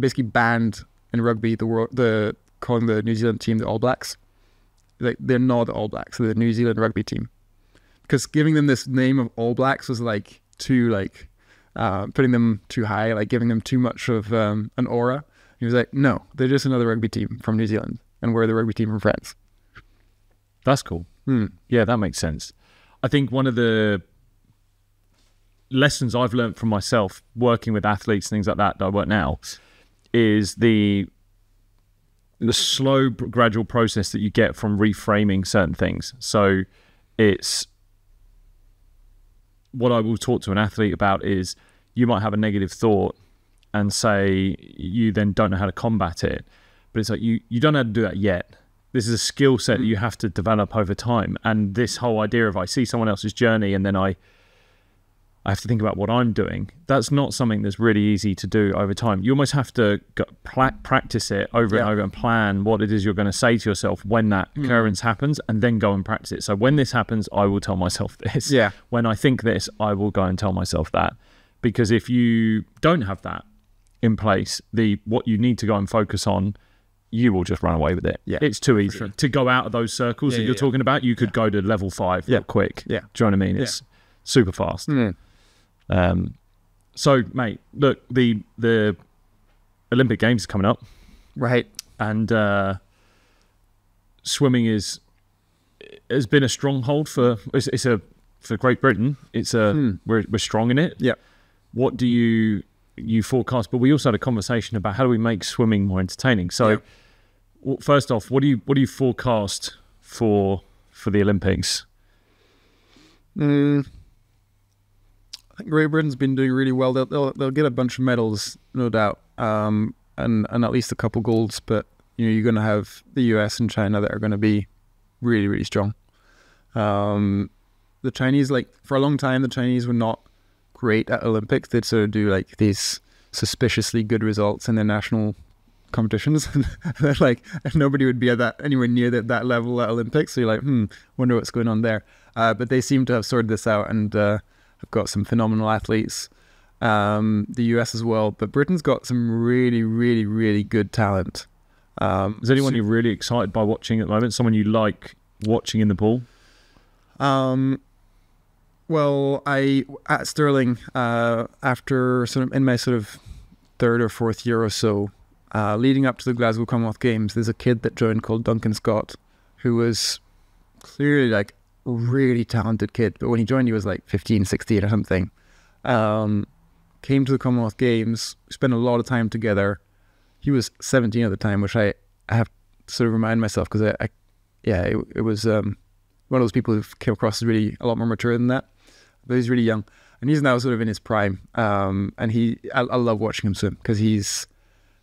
basically banned in rugby calling the New Zealand team the All Blacks. Like they're not the All Blacks, they're the New Zealand rugby team, because giving them this name of All Blacks was like too like putting them too high, like giving them too much of an aura. He was like, no, they're just another rugby team from New Zealand, and we're the rugby team from France. That's cool. Yeah, that makes sense. I think one of the lessons I've learned from myself working with athletes, things like that I work now, is the slow gradual process that you get from reframing certain things. So it's what I will talk to an athlete about is you might have a negative thought and say you then don't know how to combat it, but it's like you don't know how to do that yet. This is a skill set that you have to develop over time. And this whole idea of I see someone else's journey and then I have to think about what I'm doing. That's not something that's really easy to do over time. You almost have to practice it over and over and plan what it is you're going to say to yourself when that occurrence happens, and then go and practice it. So when this happens, I will tell myself this. Yeah. When I think this, I will go and tell myself that. Because if you don't have that in place, what you need to go and focus on, you will just run away with it. Yeah. It's too easy. Sure. To go out of those circles that you're talking about, you could go to level 5 real quick. Yeah. Do you know what I mean? It's super fast. So mate, look, the Olympic Games is coming up, right? And swimming has been a stronghold for for Great Britain. It's a we're strong in it. Yeah. What do you forecast? But we also had a conversation about how do we make swimming more entertaining. So first off, what do you forecast for the Olympics? I think Great Britain's been doing really well. They'll get a bunch of medals, no doubt, and at least a couple golds. But you know, you're going to have the US and China that are going to be really, really strong. The Chinese, like for a long time, the Chinese were not great at Olympics. They'd sort of do like these suspiciously good results in their national competitions, and they're like, nobody would be at that anywhere near that level at Olympics. So you're like, wonder what's going on there. But they seem to have sorted this out, and have got some phenomenal athletes. The US as well, but Britain's got some really, really, really good talent. Is anyone you're really excited by watching at the moment? Someone you like watching in the pool? Well, at Stirling, after in my sort of third or fourth year or so, leading up to the Glasgow Commonwealth Games, there's a kid that joined called Duncan Scott, who was clearly like a really talented kid, but when he joined, he was like 15, 16 or something. Came to the Commonwealth Games, spent a lot of time together. He was 17 at the time, which I have to sort of remind myself, because it was one of those people who came across as really a lot more mature than that. But he's really young, and he's now sort of in his prime. And I love watching him swim, because he's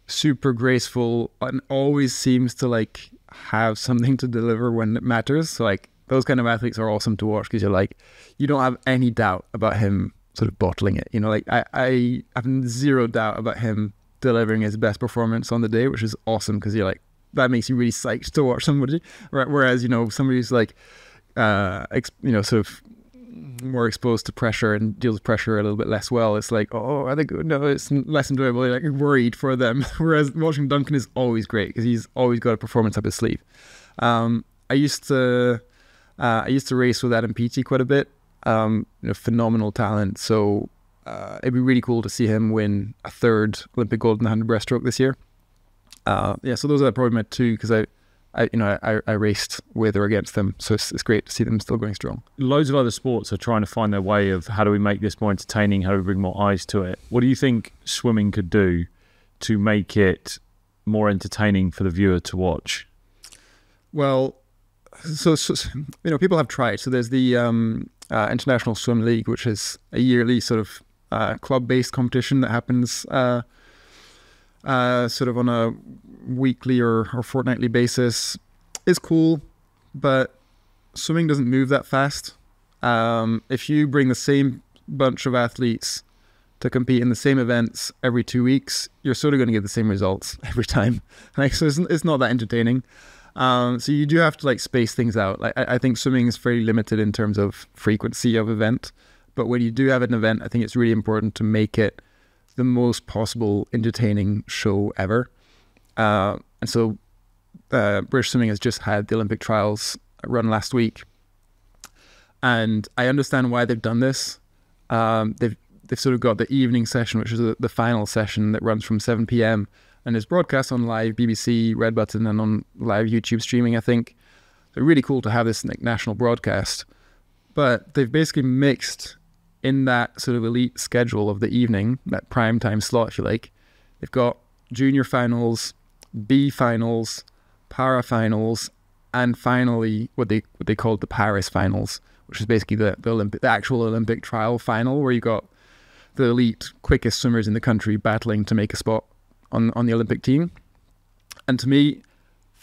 super graceful and always seems to like have something to deliver when it matters. So like those kind of athletes are awesome to watch, because you're like, you don't have any doubt about him sort of bottling it, you know, like I have zero doubt about him delivering his best performance on the day, which is awesome, because you're like, that makes you really psyched to watch somebody, right? Whereas, you know, somebody who's like, you know, sort of more exposed to pressure and deals with pressure a little bit less well, it's like, oh, are they good? No, it's less enjoyable. You're like worried for them. Whereas watching Duncan is always great, because he's always got a performance up his sleeve. I used to race with Adam Peaty quite a bit. You know, phenomenal talent. So it'd be really cool to see him win a third Olympic gold in the 100 breaststroke this year. Yeah, so those are probably my two, because I raced with or against them. So it's great to see them still going strong. Loads of other sports are trying to find their way of, how do we make this more entertaining? How do we bring more eyes to it? What do you think swimming could do to make it more entertaining for the viewer to watch? Well, so you know, people have tried. So there's the International Swim League, which is a yearly sort of club-based competition that happens sort of on a weekly or fortnightly basis. It's cool, but swimming doesn't move that fast. If you bring the same bunch of athletes to compete in the same events every 2 weeks, you're sort of going to get the same results every time. Like, so it's not that entertaining. So you do have to like space things out. Like I think swimming is fairly limited in terms of frequency of event, but when you do have an event, I think it's really important to make it the most possible entertaining show ever. And so British Swimming has just had the Olympic trials run last week, and I understand why they've done this. They've sort of got the evening session, which is the final session that runs from 7 p.m. and is broadcast on live BBC, Red Button, and on live YouTube streaming, I think. So really cool to have this like, national broadcast. But they've basically mixed in that sort of elite schedule of the evening, that prime time slot, if you like. They've got junior finals, B finals, para finals, and finally what they called the Paris finals, which is basically the actual Olympic trial final, where you got the elite quickest swimmers in the country battling to make a spot on the Olympic team. And to me,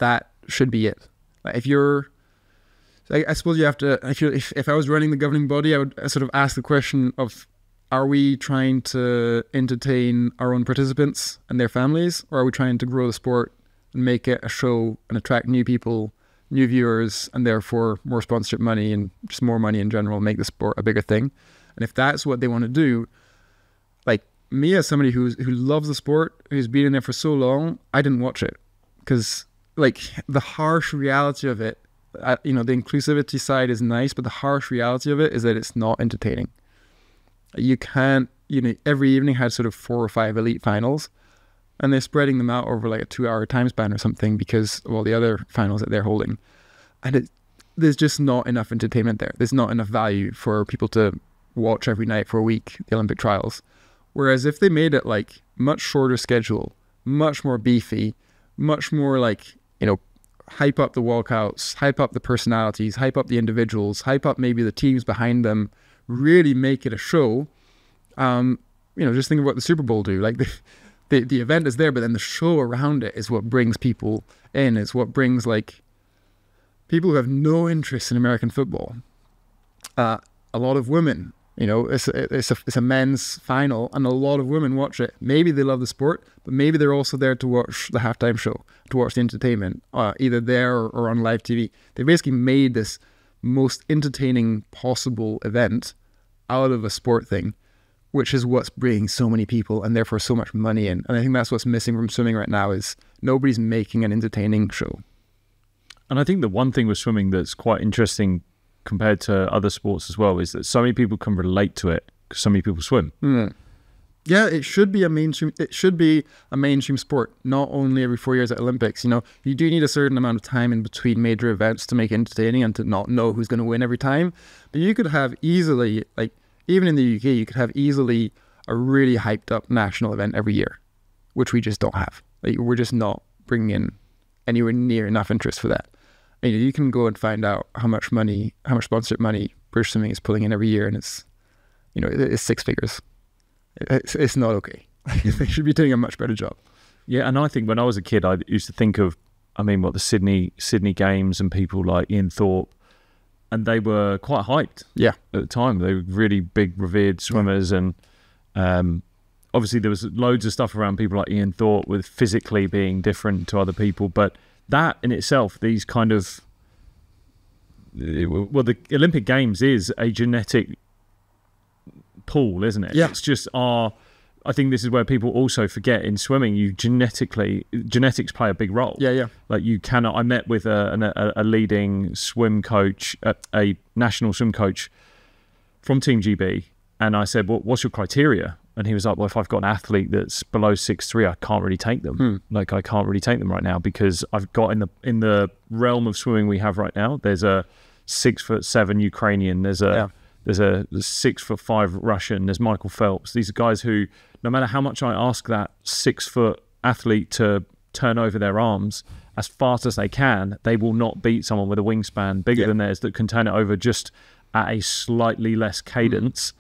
that should be it. Like if you're, I suppose you have to, if I was running the governing body, I would sort of ask the question of, are we trying to entertain our own participants and their families, or are we trying to grow the sport and make it a show and attract new people, new viewers, and therefore more sponsorship money and just more money in general, make the sport a bigger thing? And if that's what they want to do, like, me as somebody who loves the sport, who's been in there for so long, I didn't watch it, because like the harsh reality of it, you know, the inclusivity side is nice, but the harsh reality of it is that it's not entertaining. You can't, you know, every evening had sort of 4 or 5 elite finals, and they're spreading them out over like a 2-hour time span or something because of all the other finals that they're holding. And there's just not enough entertainment there. There's not enough value for people to watch every night for a week, the Olympic trials. Whereas if they made it like much shorter schedule, much more beefy, much more like, you know, hype up the walkouts, hype up the personalities, hype up the individuals, hype up maybe the teams behind them, really make it a show. You know, just think of what the Super Bowl do. Like the event is there, but then the show around it is what brings people in. It's what brings like people who have no interest in American football. A lot of women You know, it's a men's final, and a lot of women watch it. Maybe they love the sport, but maybe they're also there to watch the halftime show, to watch the entertainment, either there or on live TV. They basically made this most entertaining possible event out of a sport thing, which is what's bringing so many people and therefore so much money in. And I think that's what's missing from swimming right now, is nobody's making an entertaining show. And I think the one thing with swimming that's quite interesting compared to other sports as well is that so many people can relate to it because so many people swim. Mm. Yeah, it should be a mainstream. It should be a mainstream sport, not only every 4 years at Olympics. You know, you do need a certain amount of time in between major events to make it entertaining and to not know who's going to win every time. But you could have easily, like even in the UK, you could have easily a really hyped up national event every year, which we just don't have. Like, we're just not bringing in anywhere near enough interest for that. You know, you can go and find out how much money, how much sponsored money British Swimming is pulling in every year, and it's, you know, it's six figures. It's not okay. They should be doing a much better job. Yeah, and I think when I was a kid, I used to think of, I mean, what the Sydney Games and people like Ian Thorpe, and they were quite hyped. Yeah, at the time they were really big, revered swimmers, and obviously there was loads of stuff around people like Ian Thorpe with physically being different to other people, but that in itself, these kind of, well, the Olympic Games is a genetic pool, isn't it? Yeah. It's just our, I think this is where people also forget in swimming, you genetics play a big role. Yeah, yeah. Like you cannot, I met with a leading swim coach, a national swim coach from Team GB, and I said, well, what's your criteria? And he was like, well, if I've got an athlete that's below 6'3", I can't really take them. Like, I can't really take them right now, because I've got in the realm of swimming we have right now, there's a 6'7" Ukrainian, there's a 6'5" Russian, there's Michael Phelps. These are guys who, no matter how much I ask that 6' athlete to turn over their arms as fast as they can, they will not beat someone with a wingspan bigger than theirs that can turn it over just at a slightly less cadence.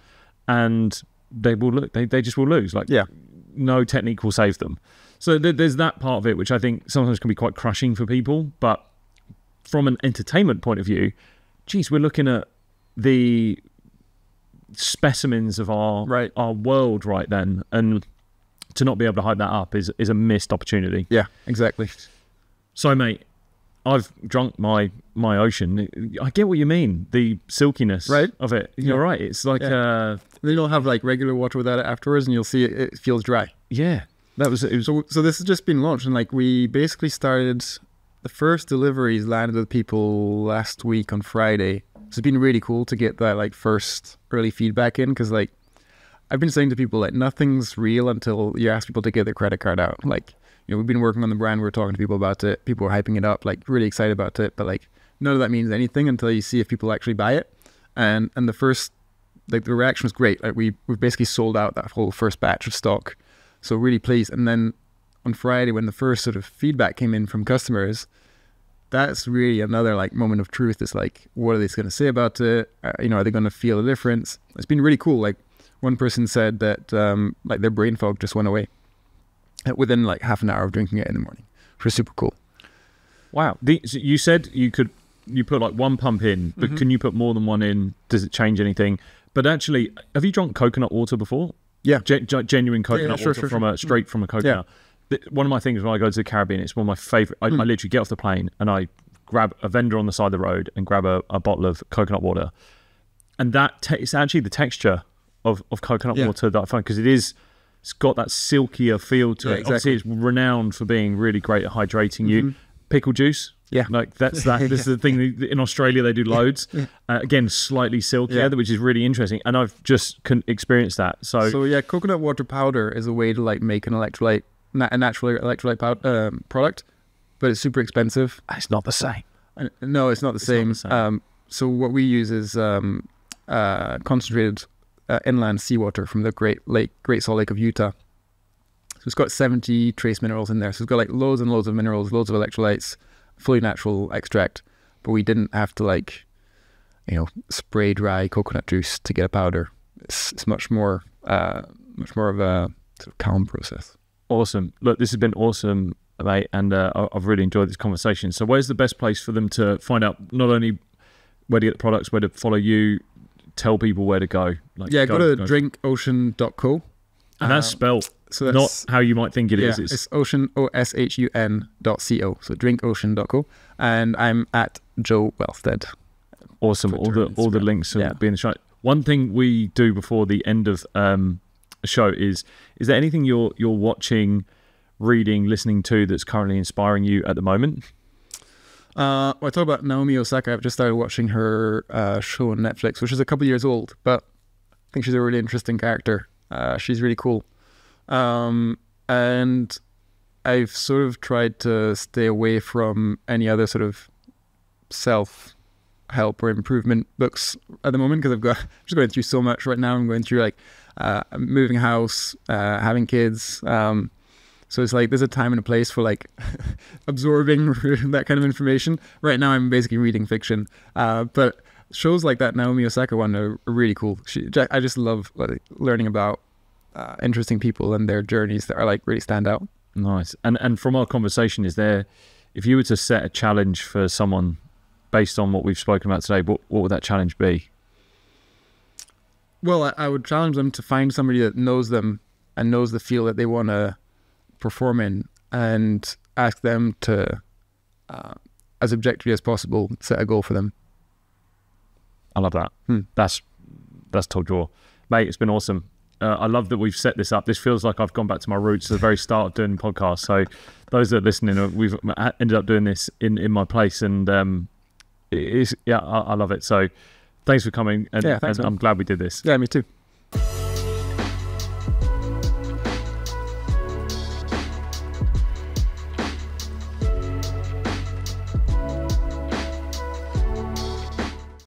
And they will look, they just will lose. Like, no technique will save them. So there's that part of it, which I think sometimes can be quite crushing for people. But from an entertainment point of view, geez, we're looking at the specimens of our world right then, and to not be able to hype that up is a missed opportunity. Yeah, exactly. So, mate, I've drunk my Oshun. I get what you mean, the silkiness of it. You're right. It's like then you'll have like regular water without it afterwards, and you'll see it feels dry. Yeah, that was it. So this has just been launched, and like we basically started, the first deliveries landed with people last week on Friday. So it's been really cool to get that like first early feedback in, because like I've been saying to people, like, nothing's real until you ask people to get their credit card out. Like, you know, we've been working on the brand, we're talking to people about it, people are hyping it up, like really excited about it, but like none of that means anything until you see if people actually buy it. And the first, like, the reaction was great. Like we've basically sold out that whole first batch of stock, so really pleased. And then on Friday, when the first sort of feedback came in from customers, that's really another like moment of truth. It's like, what are they going to say about it? You know, are they going to feel a difference? It's been really cool. Like one person said that like their brain fog just went away within like half an hour of drinking it in the morning, which was super cool. Wow. So you said you put like one pump in, but can you put more than one in? Does it change anything? But actually, have you drunk coconut water before? Yeah. Genuine coconut water from a, straight from a coconut. Yeah. One of my things when I go to the Caribbean, it's one of my favorite. I literally get off the plane and I grab a vendor on the side of the road and grab a bottle of coconut water. And that it's actually the texture of coconut water that I find, because it is, it's got that silkier feel to it. Exactly. Obviously, it's renowned for being really great at hydrating you. Pickle juice. Yeah. Like that's that. This is the thing in Australia, they do loads. Again, slightly silkier, which is really interesting. And I've just experienced that. So yeah, coconut water powder is a way to like make an electrolyte, a natural electrolyte powder, product, but it's super expensive. It's not the same. No, it's not the same. So what we use is concentrated inland seawater from the Great Salt Lake of Utah. So it's got 70 trace minerals in there. So it's got like loads and loads of minerals, loads of electrolytes, fully natural extract, but we didn't have to like, you know, spray dry coconut juice to get a powder. It's much more of a sort of calm process. Awesome. Look, this has been awesome, mate, and I've really enjoyed this conversation. So where's the best place for them to find out not only where to get the products, where to follow you, tell people where to go. Like, yeah, go to drinkoshun.co. And that's spelled, so that's, not how you might think it is. It's Oshun, OSHUN.co. So drinkoshun.co. And I'm at Joe Welstead. Awesome. All the links will be in the show. One thing we do before the end of the show is there anything you're watching, reading, listening to that's currently inspiring you at the moment? Well, I talk about Naomi Osaka. I've just started watching her show on Netflix, which is a couple of years old, but I think she's a really interesting character. She's really cool. And I've sort of tried to stay away from any other sort of self-help or improvement books at the moment, because I'm just going through so much right now. I'm going through like moving house, having kids. So it's like there's a time and a place for like absorbing that kind of information. Right now I'm basically reading fiction. But shows like that Naomi Osaka one are really cool. I just love like, learning about interesting people and their journeys that are like really stand out. Nice. And from our conversation, is there, if you were to set a challenge for someone based on what we've spoken about today, what would that challenge be? Well, I would challenge them to find somebody that knows them and knows the field that they want to perform in, and ask them to, as objectively as possible, set a goal for them. I love that. That's top drawer. Mate, it's been awesome. I love that we've set this up. This feels like I've gone back to my roots at the very start of doing podcasts. So those that are listening, we've ended up doing this in my place, and I love it. So thanks for coming, and I'm glad we did this. Yeah, me too.